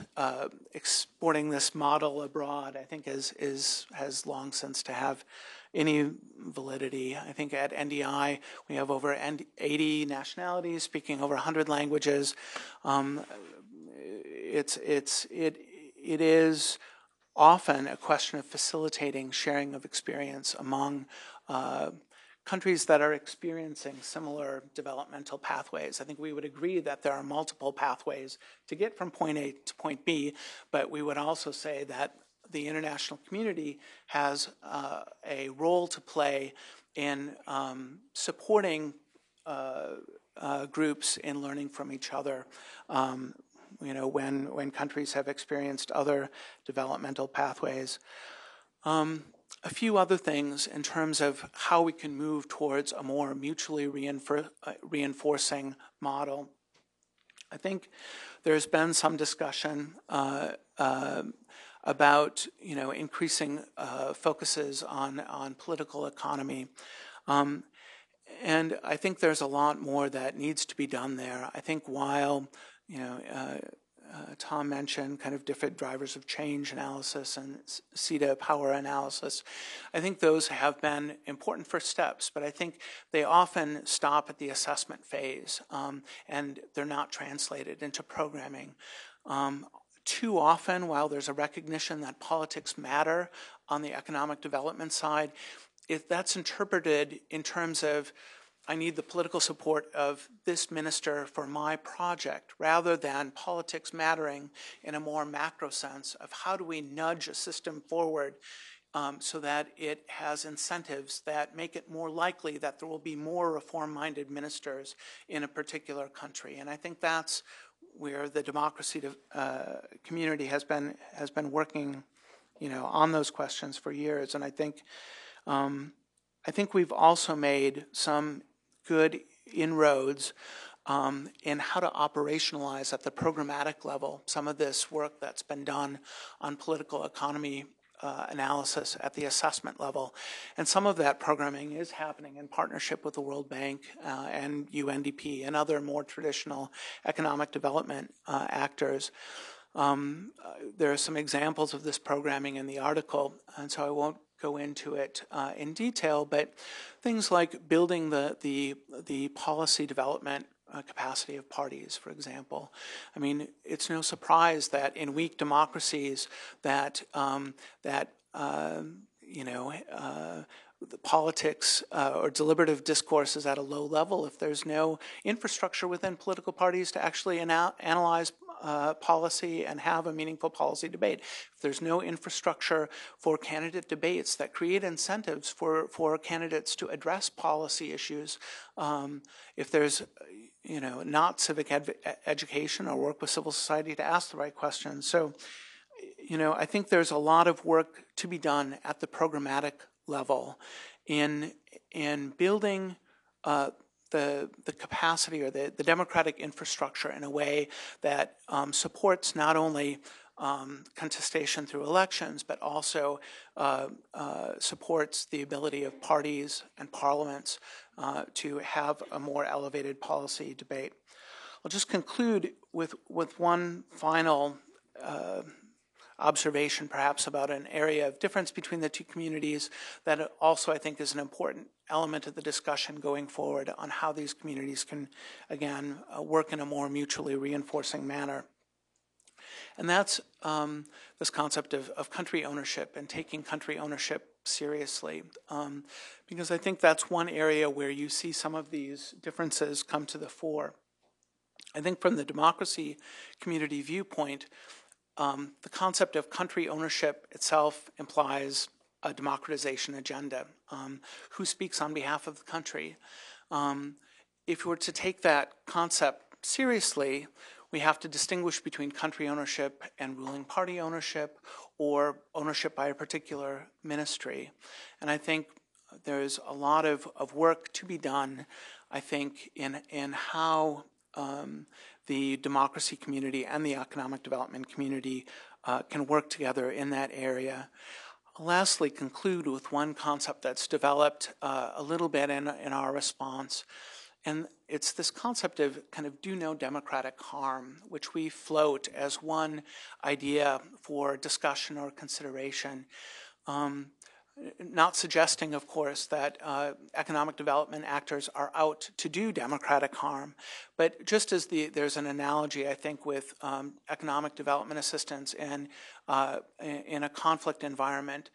exporting this model abroad, I think, has long since to have any validity. I think at NDI we have over 80 nationalities speaking over 100 languages. It is often a question of facilitating sharing of experience among countries that are experiencing similar developmental pathways. I think we would agree that there are multiple pathways to get from point A to point B, but we would also say that the international community has a role to play in supporting groups in learning from each other. When countries have experienced other developmental pathways. A few other things in terms of how we can move towards a more mutually reinforcing model. I think there's been some discussion about, you know, increasing focuses on political economy. And I think there's a lot more that needs to be done there. I think while Tom mentioned kind of different drivers of change analysis and SIDA power analysis. I think those have been important first steps, but I think they often stop at the assessment phase, and they're not translated into programming. Too often, while there's a recognition that politics matter on the economic development side, if that's interpreted in terms of I need the political support of this minister for my project, rather than politics mattering in a more macro sense of how do we nudge a system forward so that it has incentives that make it more likely that there will be more reform-minded ministers in a particular country. And I think that's where the democracy community has been working, you know, on those questions for years. And I think we've also made some good inroads in how to operationalize at the programmatic level some of this work that's been done on political economy analysis at the assessment level. And some of that programming is happening in partnership with the World Bank and UNDP and other more traditional economic development actors. There are some examples of this programming in the article, and so I won't go into it in detail, but things like building the policy development capacity of parties, for example. I mean, it's no surprise that in weak democracies that the politics or deliberative discourse is at a low level if there's no infrastructure within political parties to actually analyze policy and have a meaningful policy debate. If there's no infrastructure for candidate debates that create incentives for candidates to address policy issues, if there's not civic education or work with civil society to ask the right questions. So, I think there's a lot of work to be done at the programmatic level in building the capacity or the democratic infrastructure in a way that supports not only contestation through elections, but also supports the ability of parties and parliaments to have a more elevated policy debate. I'll just conclude with one final observation perhaps about an area of difference between the two communities that also I think is an important element of the discussion going forward on how these communities can, again, work in a more mutually reinforcing manner. And that's this concept of country ownership and taking country ownership seriously, because I think that's one area where you see some of these differences come to the fore. I think from the democracy community viewpoint, the concept of country ownership itself implies a democratization agenda. Who speaks on behalf of the country? If we were to take that concept seriously, we have to distinguish between country ownership and ruling party ownership or ownership by a particular ministry. And I think there's a lot of work to be done, I think, in how the democracy community and the economic development community can work together in that area. I'll lastly conclude with one concept that's developed a little bit in our response, and it's this concept of kind of do no democratic harm, which we float as one idea for discussion or consideration. Not suggesting, of course, that economic development actors are out to do democratic harm, but just as there's an analogy, I think, with economic development assistance in a conflict environment,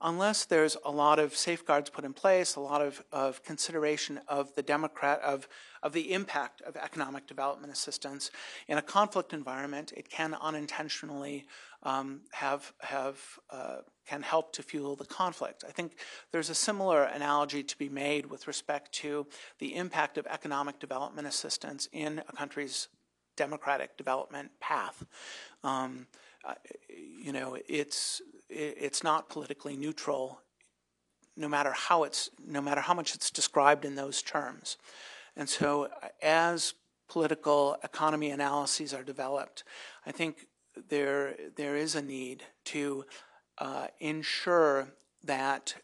unless there's a lot of safeguards put in place, a lot of consideration of the of the impact of economic development assistance in a conflict environment, it can unintentionally can help to fuel the conflict. I think there's a similar analogy to be made with respect to the impact of economic development assistance in a country's democratic development path. It's not politically neutral, no matter how much it's described in those terms. And so, as political economy analyses are developed, I think there is a need to ensure that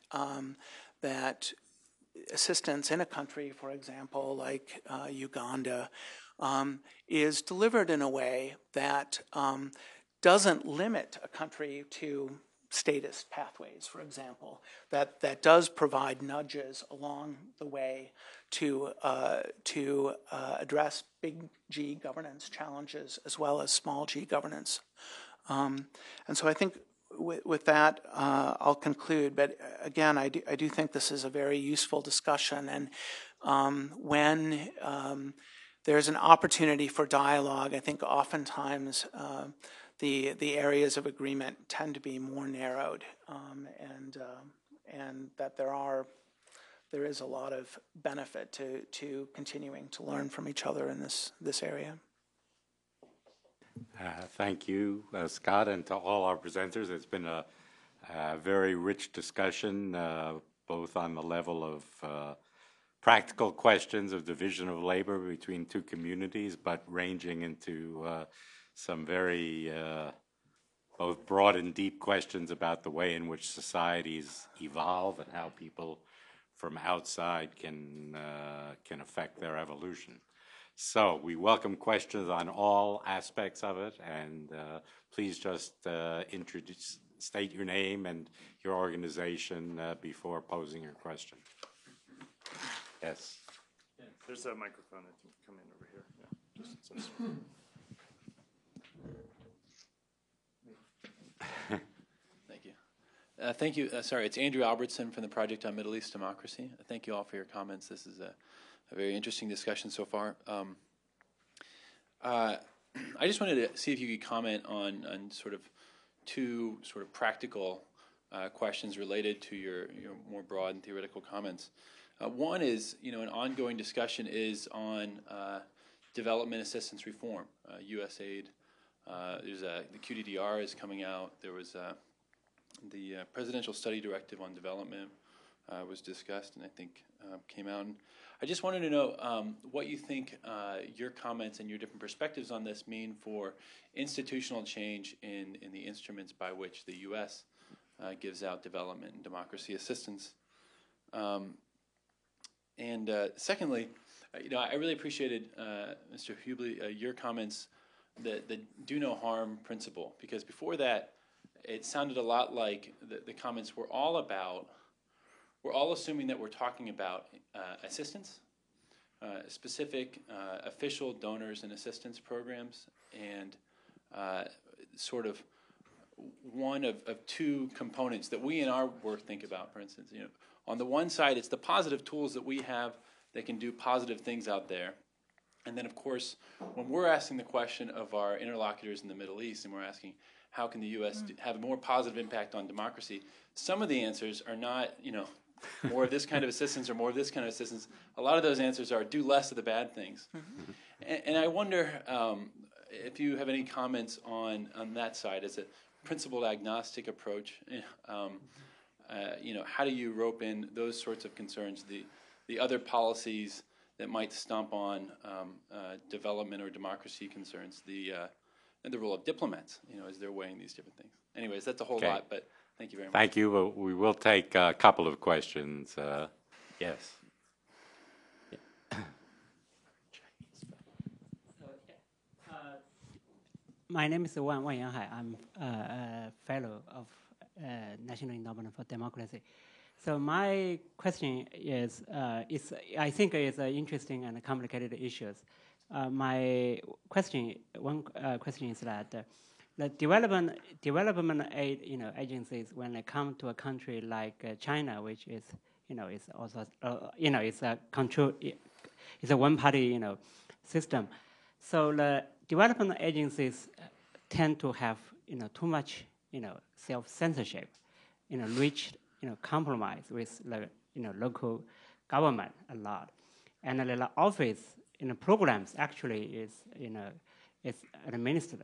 that assistance in a country, for example, like Uganda, is delivered in a way that doesn't limit a country to statist pathways, for example, that does provide nudges along the way to address big G governance challenges as well as small G governance. And so I think with that, I'll conclude. But again, I do think this is a very useful discussion. And when there's an opportunity for dialogue, I think oftentimes the areas of agreement tend to be more narrowed, and that there is a lot of benefit to continuing to learn from each other in this area. Thank you, Scott, and to all our presenters. It's been a very rich discussion, both on the level of practical questions of division of labor between two communities, but ranging into some very both broad and deep questions about the way in which societies evolve and how people from outside can affect their evolution. So we welcome questions on all aspects of it, and please just state your name and your organization before posing your question. Yes. Yeah, there's a microphone that can come in over here. Yeah, just Thank you. Sorry, it's Andrew Albertson from the Project on Middle East Democracy. Thank you all for your comments. This is a very interesting discussion so far. I just wanted to see if you could comment on sort of two sort of practical questions related to your more broad and theoretical comments. One is, an ongoing discussion is on development assistance reform, USAID. There's the QDDR is coming out. There was the Presidential Study Directive on Development was discussed and I think came out. And I just wanted to know what you think your comments and your different perspectives on this mean for institutional change in the instruments by which the U.S. gives out development and democracy assistance. And secondly, I really appreciated, Mr. Hubley, your comments, the do no harm principle, because before that, it sounded a lot like the comments were all about, we're all assuming that we're talking about assistance, specific official donors and assistance programs, and sort of one of two components that we in our work think about, for instance. On the one side, it's the positive tools that we have that can do positive things out there. And then, of course, when we're asking the question of our interlocutors in the Middle East, and we're asking, how can the U.S. have a more positive impact on democracy, some of the answers are not, more of this kind of assistance or more of this kind of assistance. A lot of those answers are do less of the bad things. Mm-hmm. And I wonder if you have any comments on that side as a principled agnostic approach. How do you rope in those sorts of concerns, the other policies that might stomp on development or democracy concerns, and the role of diplomats, as they're weighing these different things. Anyways, that's a whole lot, but thank you very much. Thank you. Well, we will take a couple of questions. Yes. Yeah. My name is Wang Yanhai. I'm a fellow of National Endowment for Democracy. So my question is, I think it's an interesting and complicated issue. My question, one question is that the development aid, agencies, when they come to a country like China, which is, it's also, it's a control, it's a one-party, system. So the development agencies tend to have, too much, self-censorship, reach, compromise with the, local government a lot, and the office. Programs actually is, it's administered,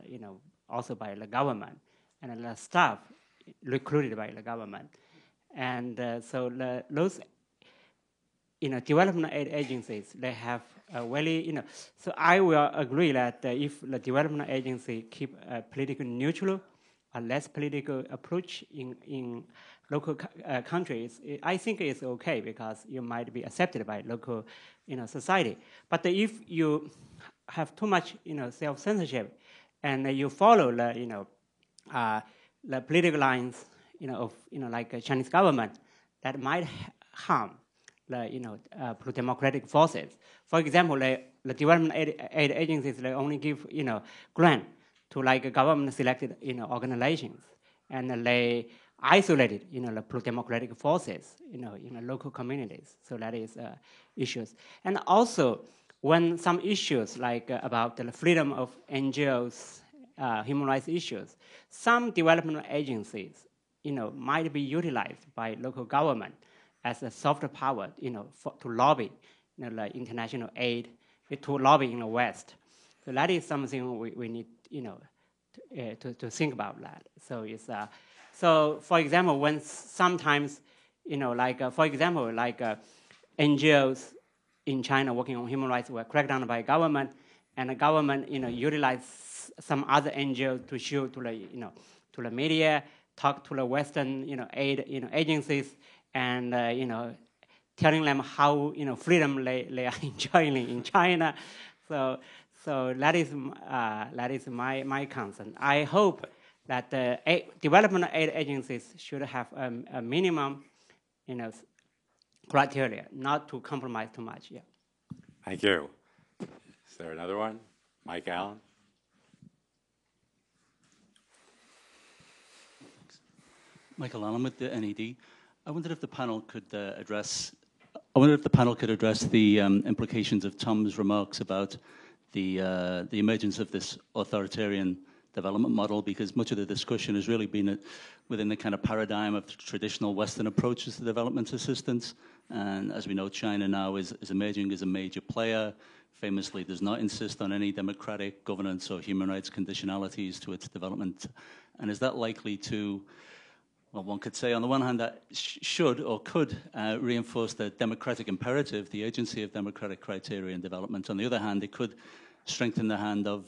also by the government, and the staff recruited by the government. And so those, development aid agencies, they have a very, so I will agree that if the development agency keep a political neutral, a less political approach in local countries, I think it's okay because you might be accepted by local, society. But if you have too much, self-censorship, and you follow the, the political lines, of, like a Chinese government, that might harm the, pro-democratic forces. For example, the development aid agencies, they only give, grant to like government-selected, organizations, and they isolated, the pro-democratic forces, in the local communities. So that is issues. And also, when some issues like about the freedom of NGOs, human rights issues, some development agencies, might be utilized by local government as a soft power, to lobby, the international aid, to lobby in the West. So that is something we need, to think about that. So it's so, for example, when sometimes, for example, NGOs in China working on human rights were cracked down by government, and the government, utilized some other NGO to show to the, to the media, talk to the Western, aid, agencies, and, telling them how, freedom they are enjoying in China. So that is my concern. I hope that the development aid agencies should have a minimum, criteria, not to compromise too much. Yeah. Thank you. Is there another one? Mike Allen. Thanks. Michael Allen with the NED. I wondered if the panel could address the implications of Tom's remarks about the emergence of this authoritarian development model, because much of the discussion has really been within the kind of paradigm of traditional Western approaches to development assistance. And as we know, China now is emerging as a major player. Famously does not insist on any democratic governance or human rights conditionalities to its development. And is that likely to, well, one could say on the one hand that should or could reinforce the democratic imperative, the agency of democratic criteria in development. On the other hand, it could strengthen the hand of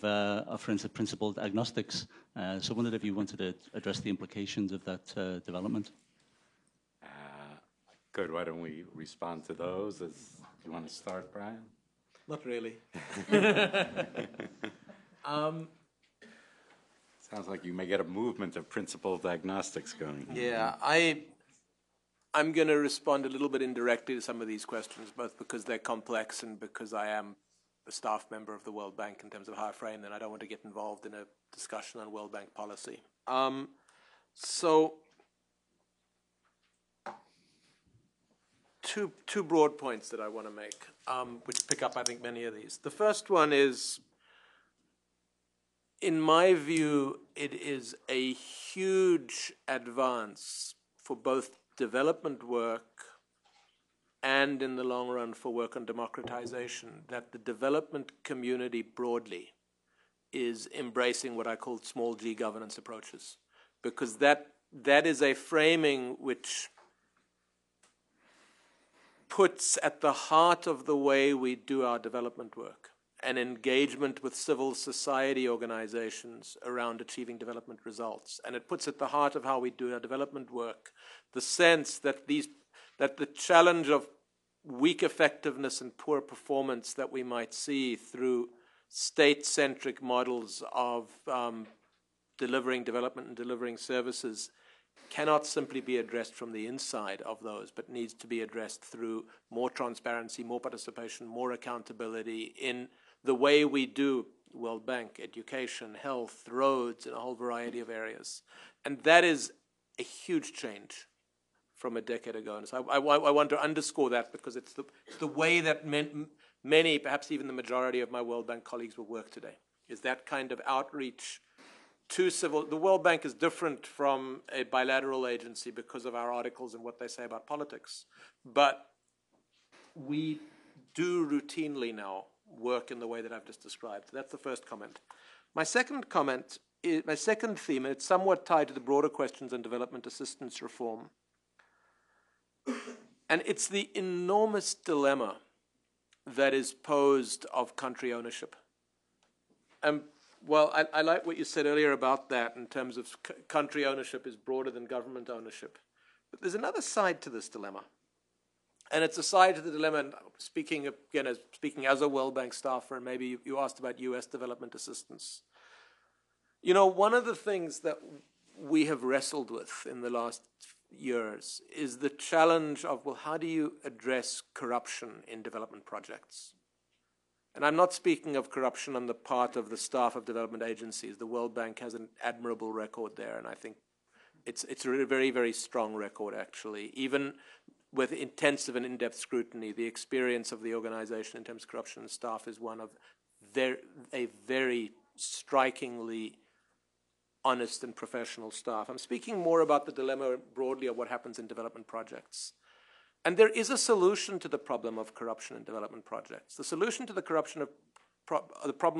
for instance, principled agnostics. So I wondered if you wanted to address the implications of that development. Good, why don't we respond to those? Do you want to start, Brian? Not really. Sounds like you may get a movement of principled agnostics going. Yeah, I'm going to respond a little bit indirectly to some of these questions, both because they're complex and because I am a staff member of the World Bank in terms of how I frame them. I don't want to get involved in a discussion on World Bank policy. So two broad points that I want to make, which pick up, I think, many of these. The first one is, in my view, it is a huge advance for both development work and, in the long run, for work on democratization, that the development community broadly is embracing what I call small g governance approaches, because that is a framing which puts at the heart of the way we do our development work an engagement with civil society organizations around achieving development results. And it puts at the heart of how we do our development work the sense that the challenge of weak effectiveness and poor performance that we might see through state-centric models of delivering development and delivering services cannot simply be addressed from the inside of those, but needs to be addressed through more transparency, more participation, more accountability in the way we do World Bank, education, health, roads, and a whole variety of areas. And that is a huge change from a decade ago. And so I want to underscore that, because it's the way that many, perhaps even the majority of my World Bank colleagues will work today, is that kind of outreach to civil. The World Bank is different from a bilateral agency because of our articles and what they say about politics. But we do routinely now work in the way that I've just described. That's the first comment. My second comment, my second theme, and it's somewhat tied to the broader questions on development assistance reform, and it's the enormous dilemma that is posed of country ownership. Well, I like what you said earlier about that in terms of country ownership is broader than government ownership. But there's another side to this dilemma. And it's a side to the dilemma, and speaking again, as a World Bank staffer, and maybe you asked about US development assistance. You know, one of the things that we have wrestled with in the last years is the challenge of, well, how do you address corruption in development projects? And I'm not speaking of corruption on the part of the staff of development agencies. The World Bank has an admirable record there, and I think it's a very, very strong record, actually. Even with intensive and in-depth scrutiny, the experience of the organization in terms of corruption and staff is one of a very strikingly honest and professional staff. I'm speaking more about the dilemma broadly of what happens in development projects. And there is a solution to the problem of corruption in development projects. The solution to the problem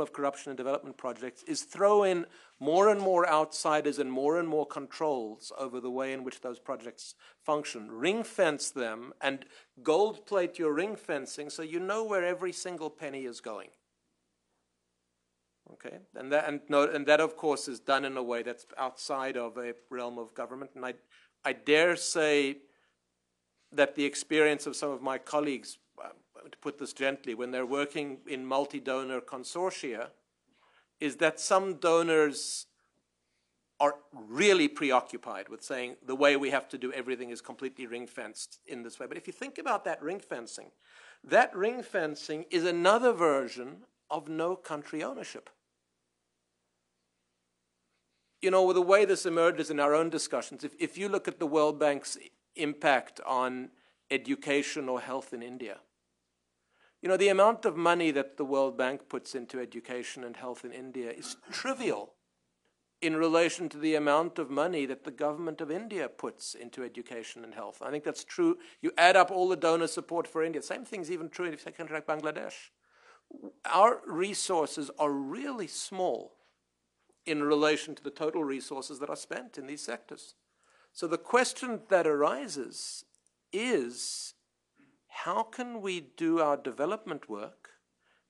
of corruption in development projects is throw in more and more outsiders and more controls over the way in which those projects function. Ring fence them and gold plate your ring fencing so you know where every single penny is going. Okay, and that of course is done in a way that's outside of a realm of government. And I dare say that the experience of some of my colleagues, to put this gently, when they're working in multi-donor consortia, is that some donors are really preoccupied with saying the way we have to do everything is completely ring-fenced in this way. But if you think about that ring-fencing is another version of no country ownership. You know, the way this emerges in our own discussions, if you look at the World Bank's impact on education or health in India, You know, the amount of money that the World Bank puts into education and health in India is trivial in relation to the amount of money that the government of India puts into education and health. I think that's true. You add up all the donor support for India. Same thing's even true in a country like Bangladesh. Our resources are really small in relation to the total resources that are spent in these sectors. So the question that arises is, how can we do our development work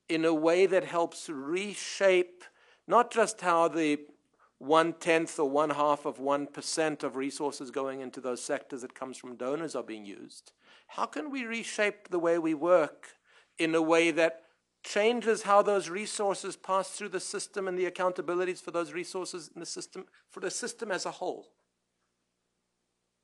in a way that helps reshape not just how the 1/10 or 1/2 of 1% of resources going into those sectors that comes from donors are being used. How can we reshape the way we work in a way that changes how those resources pass through the system and the accountabilities for those resources in the system, for the system as a whole?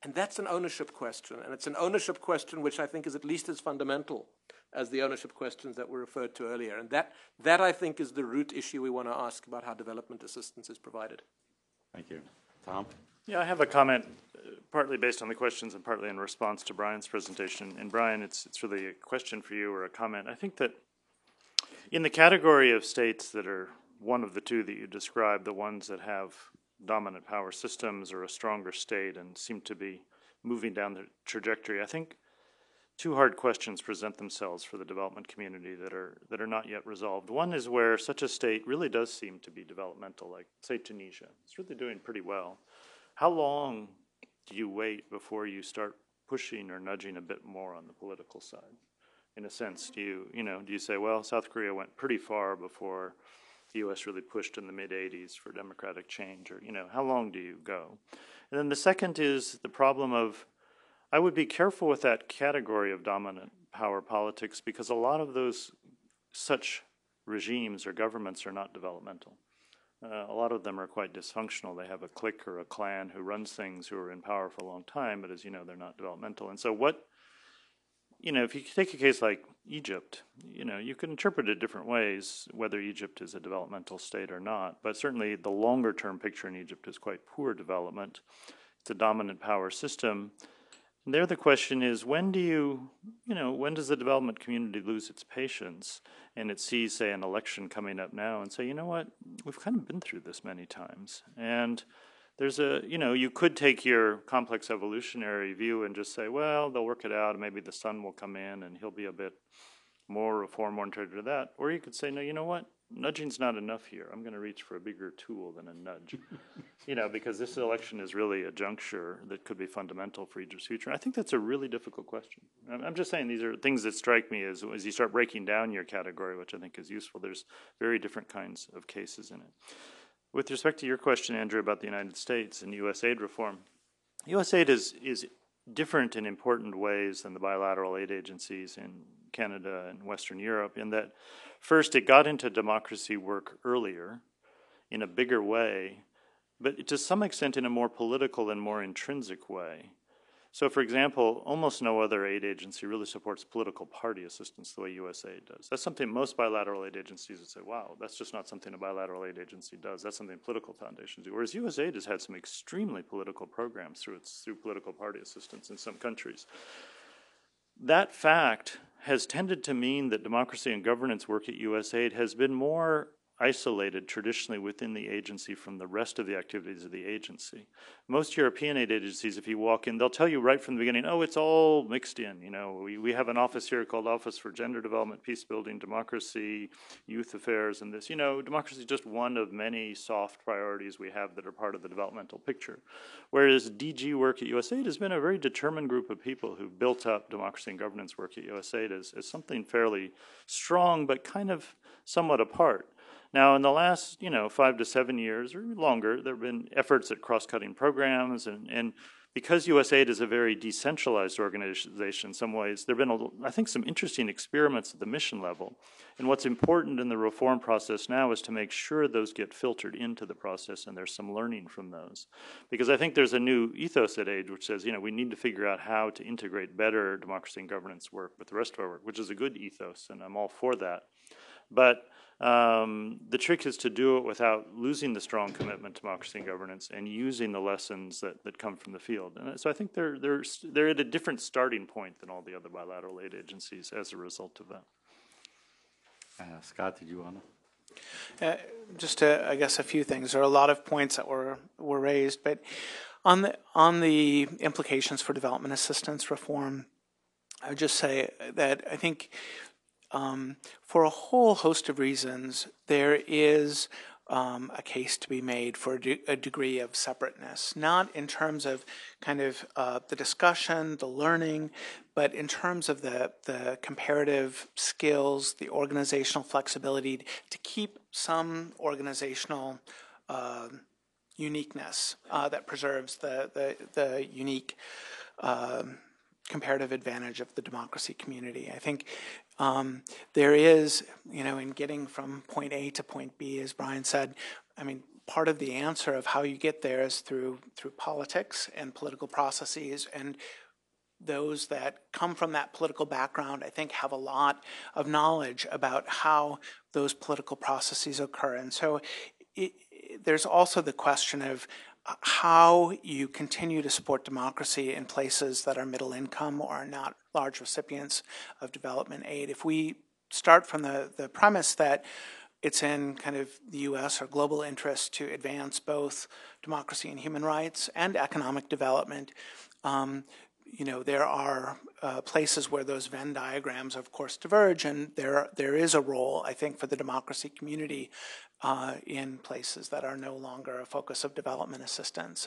And that's an ownership question, and it's an ownership question which I think is at least as fundamental as the ownership questions that were referred to earlier. And that I think is the root issue we want to ask about how development assistance is provided. Thank you. Tom? Yeah, I have a comment partly based on the questions and partly in response to Brian's presentation. And Brian, it's really a question for you or a comment. I think that in the category of states that are one of the two that you described, the ones that have dominant power systems or a stronger state and seem to be moving down the trajectory, I think two hard questions present themselves for the development community that are not yet resolved. One is where such a state really does seem to be developmental, like, say, Tunisia. It's really doing pretty well. How long do you wait before you start pushing or nudging a bit more on the political side? In a sense, do you say, well, South Korea went pretty far before the U.S. really pushed in the mid-'80s for democratic change, or, how long do you go? And then the second is the problem of, I would be careful with that category of dominant power politics, because a lot of those such regimes or governments are not developmental. A lot of them are quite dysfunctional. They have a clique or a clan who runs things, who are in power for a long time, but as you know, they're not developmental. And so if you take a case like Egypt, you can interpret it different ways, whether Egypt is a developmental state or not, but certainly the longer-term picture in Egypt is quite poor development. It's a dominant power system. And there the question is, when does the development community lose its patience and it sees, say, an election coming up now and say, you know what, we've kind of been through this many times. And there's you could take your complex evolutionary view and just say, well, they'll work it out and maybe the sun will come in and he'll be a bit more reform-oriented to that. Or you could say, no, you know what, nudging's not enough here. I'm going to reach for a bigger tool than a nudge, because this election is really a juncture that could be fundamental for Egypt's future. I think that's a really difficult question. I'm just saying these are things that strike me as you start breaking down your category, which I think is useful. There's very different kinds of cases in it. With respect to your question, Andrew, about the United States and USAID reform, USAID is different in important ways than the bilateral aid agencies in Canada and Western Europe, in that first it got into democracy work earlier in a bigger way, but to some extent in a more political and more intrinsic way. So, for example, almost no other aid agency really supports political party assistance the way USAID does. That's something most bilateral aid agencies would say, wow, that's just not something a bilateral aid agency does. That's something political foundations do. Whereas USAID has had some extremely political programs through political party assistance in some countries. That fact has tended to mean that democracy and governance work at USAID has been more isolated traditionally within the agency from the rest of the activities of the agency. Most European aid agencies, if you walk in, they'll tell you right from the beginning, oh, it's all mixed in. We have an office here called Office for Gender Development, Peace Building, Democracy, Youth Affairs, and this. Democracy is just one of many soft priorities we have that are part of the developmental picture. Whereas DG work at USAID has been a very determined group of people who built up democracy and governance work at USAID as something fairly strong, but kind of somewhat apart. Now, in the last, 5 to 7 years or longer, there have been efforts at cross-cutting programs, and because USAID is a very decentralized organization in some ways, there have been, some interesting experiments at the mission level. And what's important in the reform process now is to make sure those get filtered into the process and there's some learning from those. Because I think there's a new ethos at aid which says, we need to figure out how to integrate better democracy and governance work with the rest of our work, which is a good ethos, and I'm all for that. But the trick is to do it without losing the strong commitment to democracy and governance and using the lessons that come from the field. And so I think they're at a different starting point than all the other bilateral aid agencies as a result of that. Scott, did you want to? I guess, a few things. There are a lot of points that were raised, but on the implications for development assistance reform, I would just say that I think for a whole host of reasons, there is a case to be made for a degree of separateness, not in terms of kind of the discussion, the learning, but in terms of the comparative skills, the organizational flexibility to keep some organizational uniqueness that preserves the unique comparative advantage of the democracy community. I think there is, in getting from point A to point B, as Brian said, part of the answer of how you get there is through politics and political processes, and those that come from that political background, I think, have a lot of knowledge about how those political processes occur. And so there's also the question of how you continue to support democracy in places that are middle income or are not large recipients of development aid. If we start from the premise that it's in kind of the U.S. or global interest to advance both democracy and human rights and economic development, there are places where those Venn diagrams, of course, diverge, and there is a role, I think, for the democracy community in places that are no longer a focus of development assistance,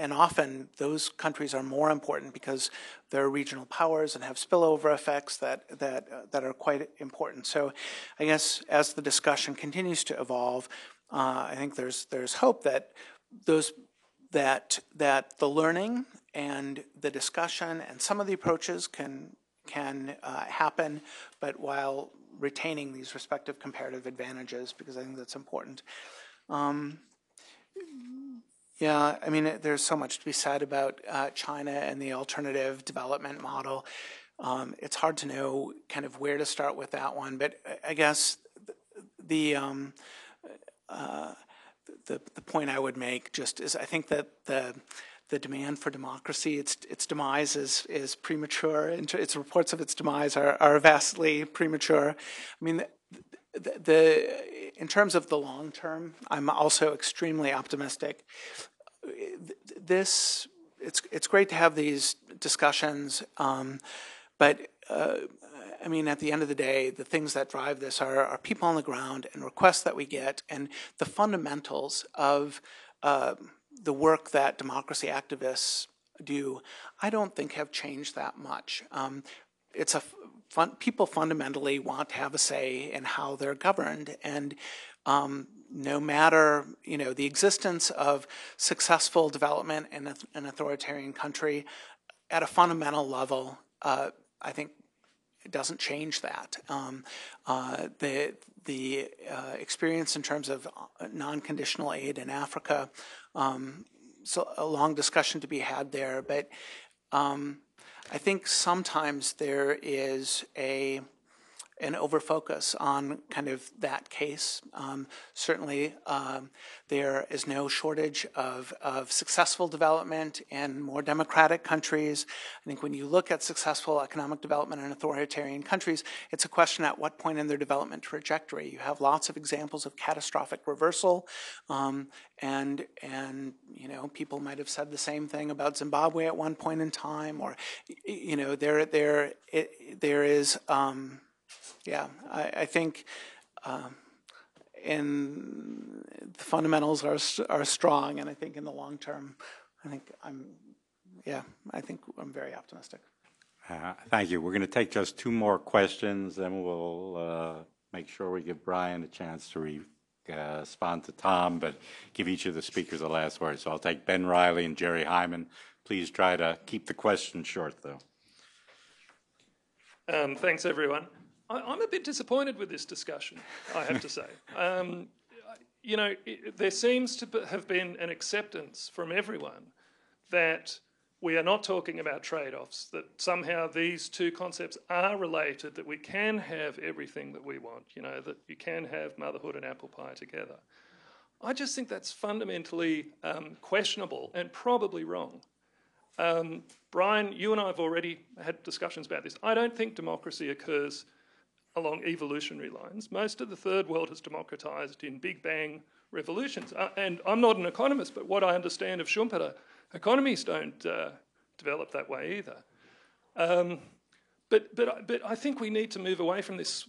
and often those countries are more important because they're regional powers and have spillover effects that are quite important. So, I guess as the discussion continues to evolve, I think there's hope that that the learning and the discussion and some of the approaches can happen, but while retaining these respective comparative advantages, because I think that's important. There's so much to be said about China and the alternative development model. It's hard to know kind of where to start with that one, but I guess the point I would make just is I think that the demand for democracy, its demise is premature. Its reports of its demise are vastly premature. In terms of the long term, I'm also extremely optimistic. It's great to have these discussions, at the end of the day, the things that drive this are people on the ground and requests that we get and the fundamentals of the work that democracy activists do, I don't think have changed that much. People fundamentally want to have a say in how they're governed, and no matter the existence of successful development in an authoritarian country, at a fundamental level, I think it doesn't change that. The experience in terms of non-conditional aid in Africa. So a long discussion to be had there, but I think sometimes there is an overfocus on kind of that case. Certainly, there is no shortage of successful development in more democratic countries. I think when you look at successful economic development in authoritarian countries, it's a question at what point in their development trajectory. You have lots of examples of catastrophic reversal, and people might have said the same thing about Zimbabwe at one point in time, or there is. I think in the fundamentals are strong, and I think in the long term, I think I'm very optimistic. Thank you. We're going to take just two more questions, and we'll make sure we give Brian a chance to respond to Tom, but give each of the speakers the last word. So I'll take Ben Riley and Jerry Hyman. Please try to keep the questions short, though. Thanks, everyone. I'm a bit disappointed with this discussion, I have to say. There seems to have been an acceptance from everyone that we are not talking about trade-offs, that somehow these two concepts are related, that we can have everything that we want, that you can have motherhood and apple pie together. I just think that's fundamentally questionable and probably wrong. Brian, you and I have already had discussions about this. I don't think democracy occurs along evolutionary lines. Most of the third world has democratized in Big Bang revolutions. And I'm not an economist, but what I understand of Schumpeter, economies don't develop that way either. But I think we need to move away from this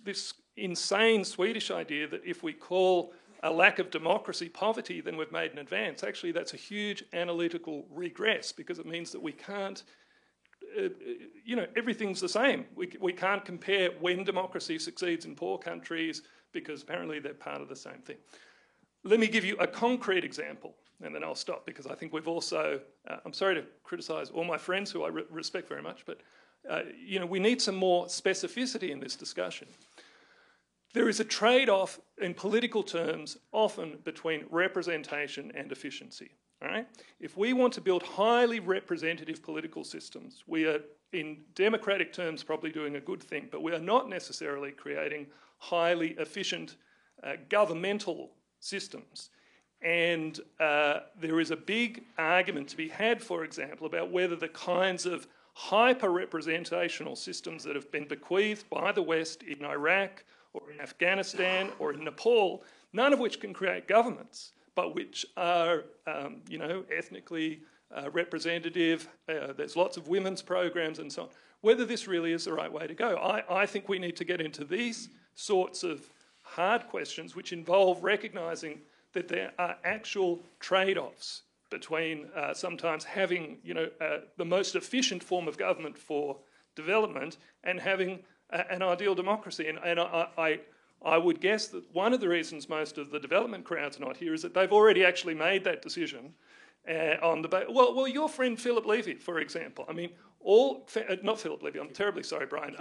insane Swedish idea that if we call a lack of democracy poverty, then we've made an advance. Actually, that's a huge analytical regress, because it means that we can't, everything's the same. We can't compare when democracy succeeds in poor countries, because apparently they're part of the same thing. Let me give you a concrete example, and then I'll stop, because I think we've also, I'm sorry to criticise all my friends who I respect very much, but we need some more specificity in this discussion. There is a trade-off in political terms often between representation and efficiency. All right? If we want to build highly representative political systems, we are, in democratic terms, probably doing a good thing, but we are not necessarily creating highly efficient governmental systems. And there is a big argument to be had, for example, about whether the kinds of hyper-representational systems that have been bequeathed by the West in Iraq or in Afghanistan or in Nepal, none of which can create governments, but which are, ethnically representative. There's lots of women's programs and so on. Whether this really is the right way to go. I think we need to get into these sorts of hard questions, which involve recognising that there are actual trade-offs between sometimes having, the most efficient form of government for development and having an ideal democracy. And I would guess that one of the reasons most of the development crowd's not here is that they've already actually made that decision on the basis. Well, your friend Philip Levy, for example. I mean, not Philip Levy, I'm terribly sorry, Brian.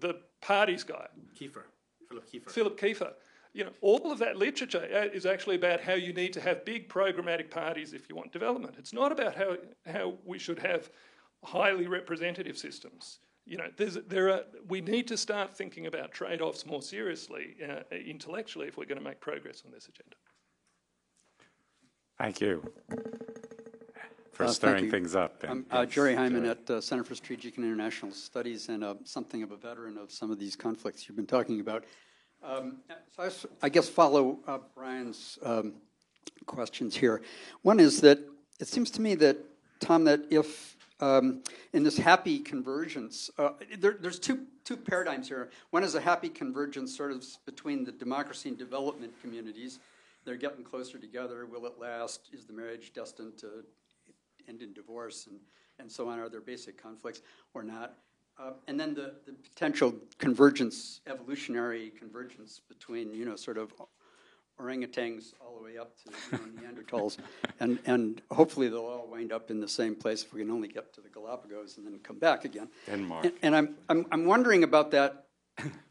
The parties guy. Philip Kiefer. All of that literature is actually about how you need to have big programmatic parties if you want development. It's not about how we should have highly representative systems. We need to start thinking about trade-offs more seriously, intellectually, if we're going to make progress on this agenda. Thank you for stirring things up. I'm Jerry Hyman at the Center for Strategic and International Studies, and something of a veteran of some of these conflicts you've been talking about. So I guess follow up Brian's questions here. One is that it seems to me that, Tom, that if in this happy convergence, there's two paradigms here. One is a happy convergence sort of between the democracy and development communities. They're getting closer together. Will it last? Is the marriage destined to end in divorce and so on? Are there basic conflicts or not? And then the potential convergence, evolutionary convergence between, sort of orangutans all the way up to Neanderthals. And hopefully they'll all wind up in the same place if we can only get to the Galapagos and then come back again. Denmark. And I'm wondering about that,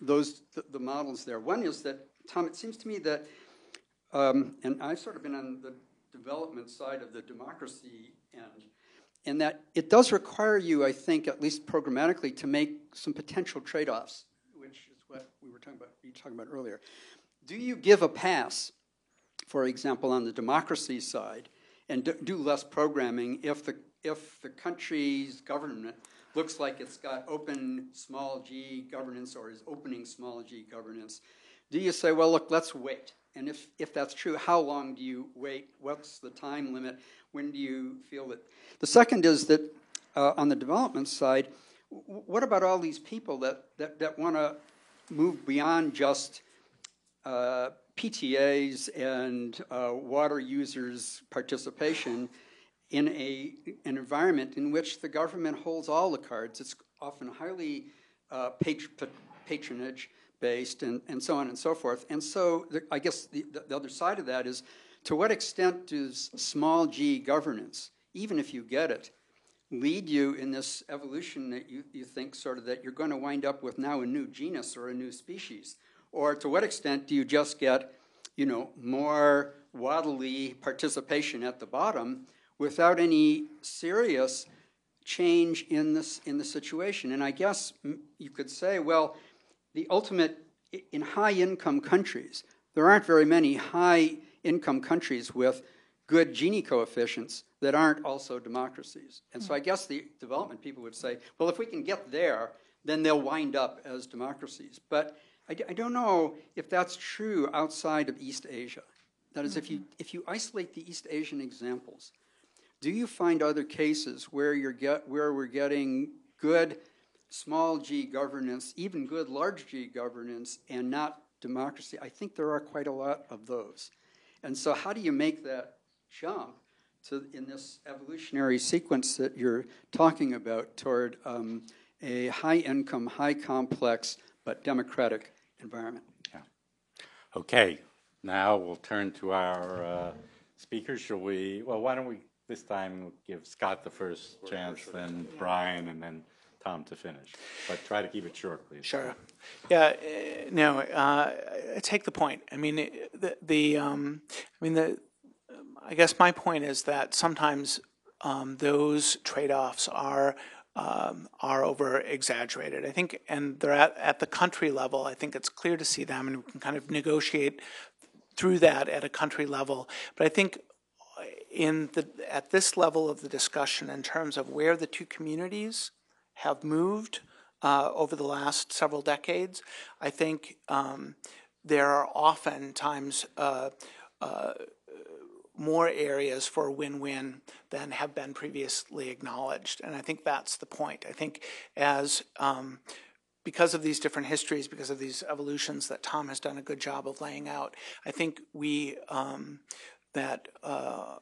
the models there. One is that, Tom, it seems to me that, and I've sort of been on the development side of the democracy end, and that it does require you, I think, at least programmatically, to make some potential trade-offs, which is what you were talking about earlier. Do you give a pass, for example, on the democracy side, and do less programming if the country's government looks like it's got open small-g governance or is opening small-g governance? Do you say, well, look, let's wait? And if that's true, how long do you wait? What's the time limit? When do you feel that? The second is that on the development side, what about all these people that want to move beyond just PTAs and water users' participation in an environment in which the government holds all the cards? It's often highly patronage based and so on and so forth. And so I guess the other side of that is, to what extent does small g governance, even if you get it, lead you in this evolution that you think sort of that you're going to wind up with now a new genus or a new species? Or to what extent do you just get, more waddly participation at the bottom without any serious change in the situation? And I guess you could say, well, the ultimate, in high-income countries, there aren't very many high-income countries with good Gini coefficients that aren't also democracies. And so I guess the development people would say, well, if we can get there, then they'll wind up as democracies. But I don't know if that's true outside of East Asia. That is, if you isolate the East Asian examples, do you find other cases where we're getting good small g governance, even good large G governance, and not democracy? I think there are quite a lot of those. And so how do you make that jump to in this evolutionary sequence that you're talking about toward a high-income, high-complex, but democratic environment? Yeah. Okay. Now we'll turn to our speakers. Shall we? Well, why don't we this time we'll give Scott the first chance, then Brian, and then Tom to finish. But try to keep it short, please. Sure. Yeah. No. Take the point. I mean, I guess my point is that sometimes those trade-offs are over-exaggerated, I think, and they're at the country level. I think it's clear to see them, and we can kind of negotiate through that at a country level. But I think at this level of the discussion, in terms of where the two communities have moved over the last several decades, I think there are oftentimes more areas for win-win than have been previously acknowledged. And I think that's the point. I think because of these different histories, because of these evolutions that Tom has done a good job of laying out, I think that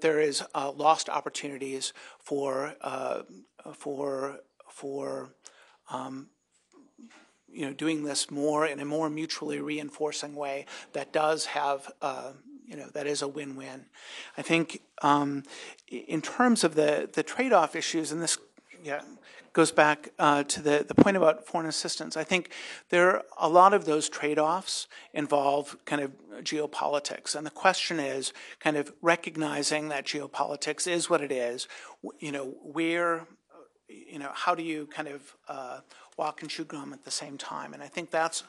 there is lost opportunities for doing this more in a more mutually reinforcing way that does have that is a win-win. I think in terms of the trade-off issues, and this goes back to the point about foreign assistance, I think there are a lot of those trade-offs involve kind of geopolitics. And the question is kind of recognizing that geopolitics is what it is. How do you kind of walk and chew gum at the same time? And I think that's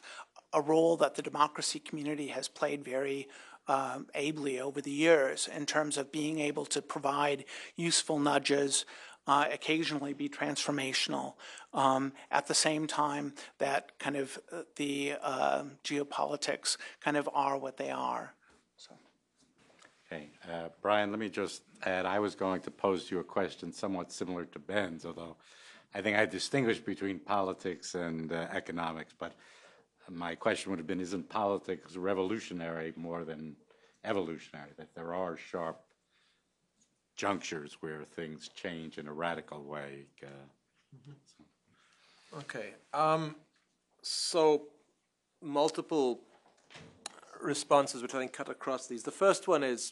a role that the democracy community has played very ably over the years in terms of being able to provide useful nudges, occasionally be transformational, at the same time that kind of the geopolitics kind of are what they are. So. Okay, Brian, let me just add, I was going to pose you a question somewhat similar to Ben's, although I think I distinguished between politics and economics, but my question would have been, isn't politics revolutionary more than evolutionary, that there are sharp junctures where things change in a radical way? Okay. So multiple responses which I think cut across these. The first one is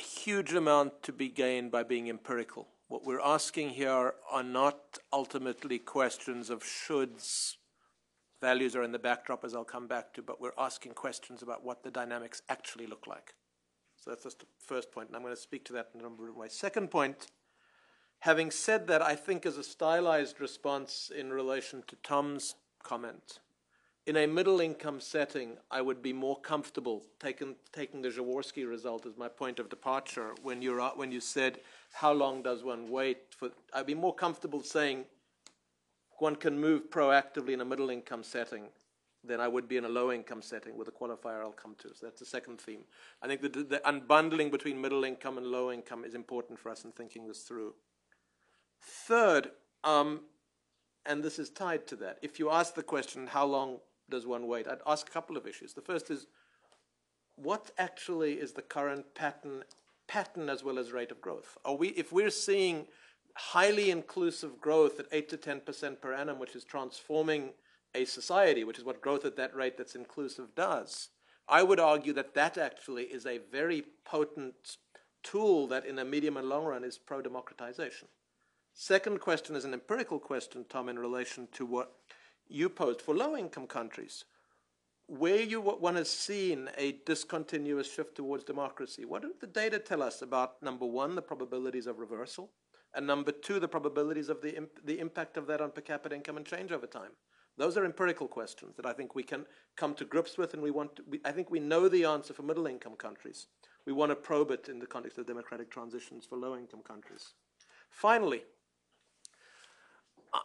a huge amount to be gained by being empirical. What we're asking here are not ultimately questions of shoulds. Values are in the backdrop, as I'll come back to, but we're asking questions about what the dynamics actually look like. So that's just the first point, and I'm going to speak to that in a number of ways. Second point, having said that, I think as a stylized response in relation to Tom's comment, in a middle-income setting, I would be more comfortable taking the Jaworski result as my point of departure when you said, how long does one wait for? I'd be more comfortable saying one can move proactively in a middle-income setting than I would be in a low-income setting, with a qualifier I'll come to. So that's the second theme. I think the unbundling between middle-income and low-income is important for us in thinking this through. Third, and this is tied to that, if you ask the question, how long does one wait, I'd ask a couple of issues. The first is, what actually is the current pattern as well as rate of growth? If we're seeing highly inclusive growth at 8 to 10% per annum, which is transforming a society, which is what growth at that rate that's inclusive does, I would argue that actually is a very potent tool that in a medium and long run is pro-democratization. Second question is an empirical question, Tom, in relation to what you posed for low-income countries. One has seen a discontinuous shift towards democracy, what do the data tell us about, number one, the probabilities of reversal, and number two, the probabilities of the impact of that on per capita income and change over time? Those are empirical questions that I think we can come to grips with, and I think we know the answer for middle-income countries. We want to probe it in the context of democratic transitions for low-income countries. Finally,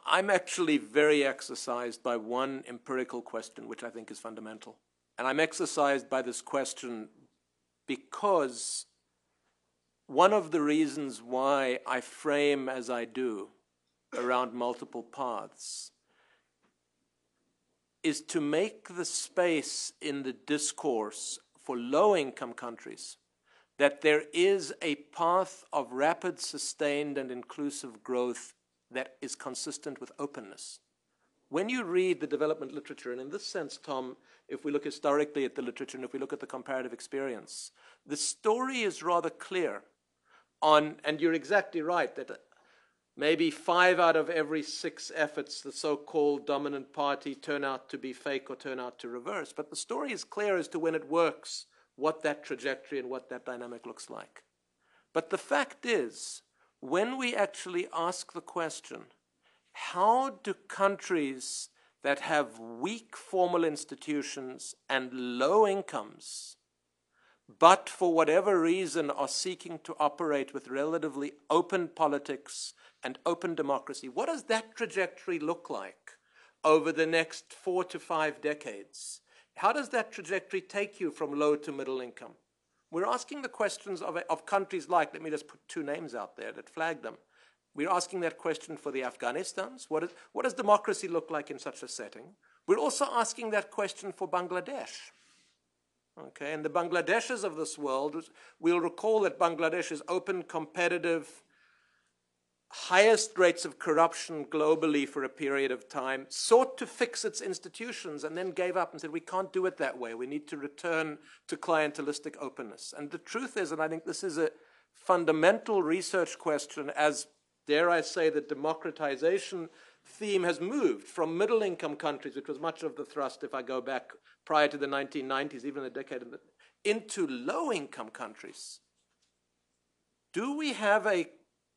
I'm actually very exercised by one empirical question, which I think is fundamental. And I'm exercised by this question because one of the reasons why I frame as I do around multiple paths is to make the space in the discourse for low-income countries that there is a path of rapid, sustained, and inclusive growth that is consistent with openness. When you read the development literature, and in this sense, Tom, if we look historically at the literature and if we look at the comparative experience, the story is rather clear on, and you're exactly right, that maybe 5 out of every 6 efforts the so-called dominant party turn out to be fake or turn out to reverse. But the story is clear as to when it works, what that trajectory and what that dynamic looks like. But the fact is, when we actually ask the question, how do countries that have weak formal institutions and low incomes, but for whatever reason are seeking to operate with relatively open politics and open democracy, what does that trajectory look like over the next 4 to 5 decades? How does that trajectory take you from low to middle income? We're asking the questions of countries like, let me just put 2 names out there that flag them. We're asking that question for the Afghanistans. What does democracy look like in such a setting? We're also asking that question for Bangladesh. Okay, and the Bangladeshis of this world, we'll recall that Bangladesh is open, competitive, highest rates of corruption globally for a period of time, sought to fix its institutions and then gave up and said, we can't do it that way. We need to return to clientelistic openness. And the truth is, and I think this is a fundamental research question, as dare I say the democratization theme has moved from middle income countries, which was much of the thrust if I go back prior to the 1990s, even a decade, into low income countries. Do we have a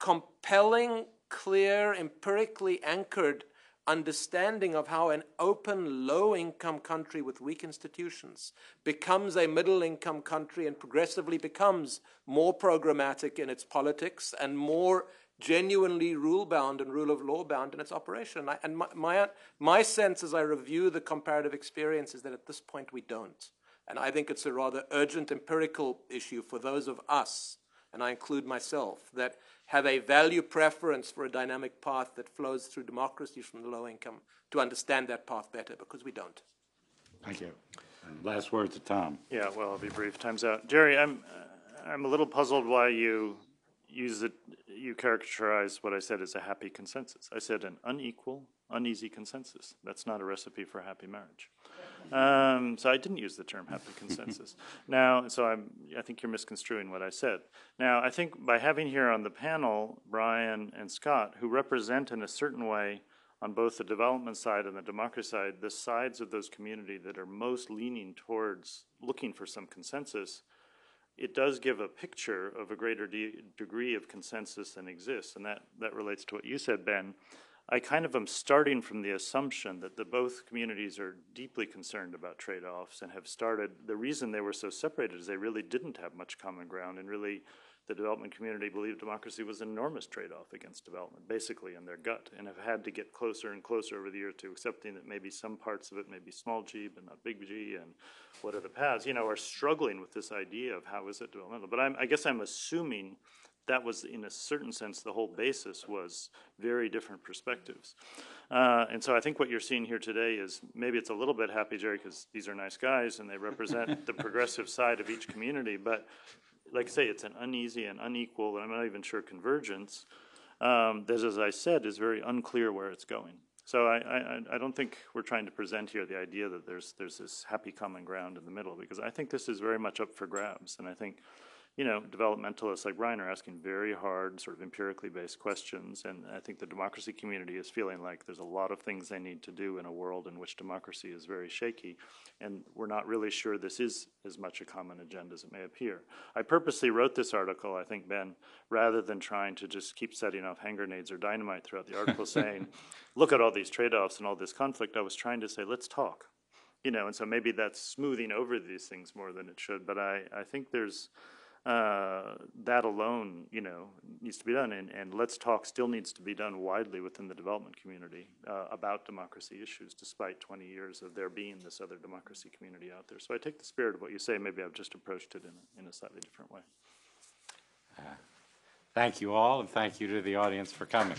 compelling, clear, empirically anchored understanding of how an open, low-income country with weak institutions becomes a middle-income country and progressively becomes more programmatic in its politics and more genuinely rule-bound and rule-of-law-bound in its operation? And my sense as I review the comparative experience is that at this point we don't. And I think it's a rather urgent empirical issue for those of us, and I include myself, that have a value preference for a dynamic path that flows through democracy from the low income to understand that path better, because we don't. Thank you. And last word to Tom. Yeah, well, I'll be brief. Time's out. Jerry, I'm a little puzzled why you characterize what I said as a happy consensus. I said an unequal, uneasy consensus. That's not a recipe for happy marriage. So I didn't use the term happy consensus. Now, so I think you're misconstruing what I said. Now, I think by having here on the panel Brian and Scott, who represent in a certain way on both the development side and the democracy side, the sides of those community that are most leaning towards looking for some consensus, it does give a picture of a greater degree of consensus than exists. And that relates to what you said, Ben. I kind of am starting from the assumption that both communities are deeply concerned about trade-offs and have started. The reason they were so separated is they really didn't have much common ground, and really the development community believed democracy was an enormous trade-off against development, basically in their gut, and have had to get closer and closer over the years to accepting that maybe some parts of it may be small g but not big G, and what are the paths, are struggling with this idea of how is it developmental. But I guess I'm assuming that was, in a certain sense, the whole basis was very different perspectives. And so I think what you're seeing here today is, maybe it's a little bit happy, Jerry, because these are nice guys and they represent the progressive side of each community. But like I say, it's an uneasy and unequal, and I'm not even sure convergence, that, as I said, is very unclear where it's going. So I don't think we're trying to present here the idea that there's this happy common ground in the middle, because I think this is very much up for grabs. And I think developmentalists like Brian are asking very hard, sort of empirically based questions, and I think the democracy community is feeling like there's a lot of things they need to do in a world in which democracy is very shaky, and we're not really sure this is as much a common agenda as it may appear. I purposely wrote this article, I think, Ben, rather than trying to just keep setting off hand grenades or dynamite throughout the article saying, look at all these trade-offs and all this conflict. I was trying to say, let's talk. And so maybe that's smoothing over these things more than it should, but I think there's that alone, you know, needs to be done. And Let's Talk still needs to be done widely within the development community about democracy issues, despite 20 years of there being this other democracy community out there. So I take the spirit of what you say. Maybe I've just approached it in a slightly different way. Thank you all, and thank you to the audience for coming.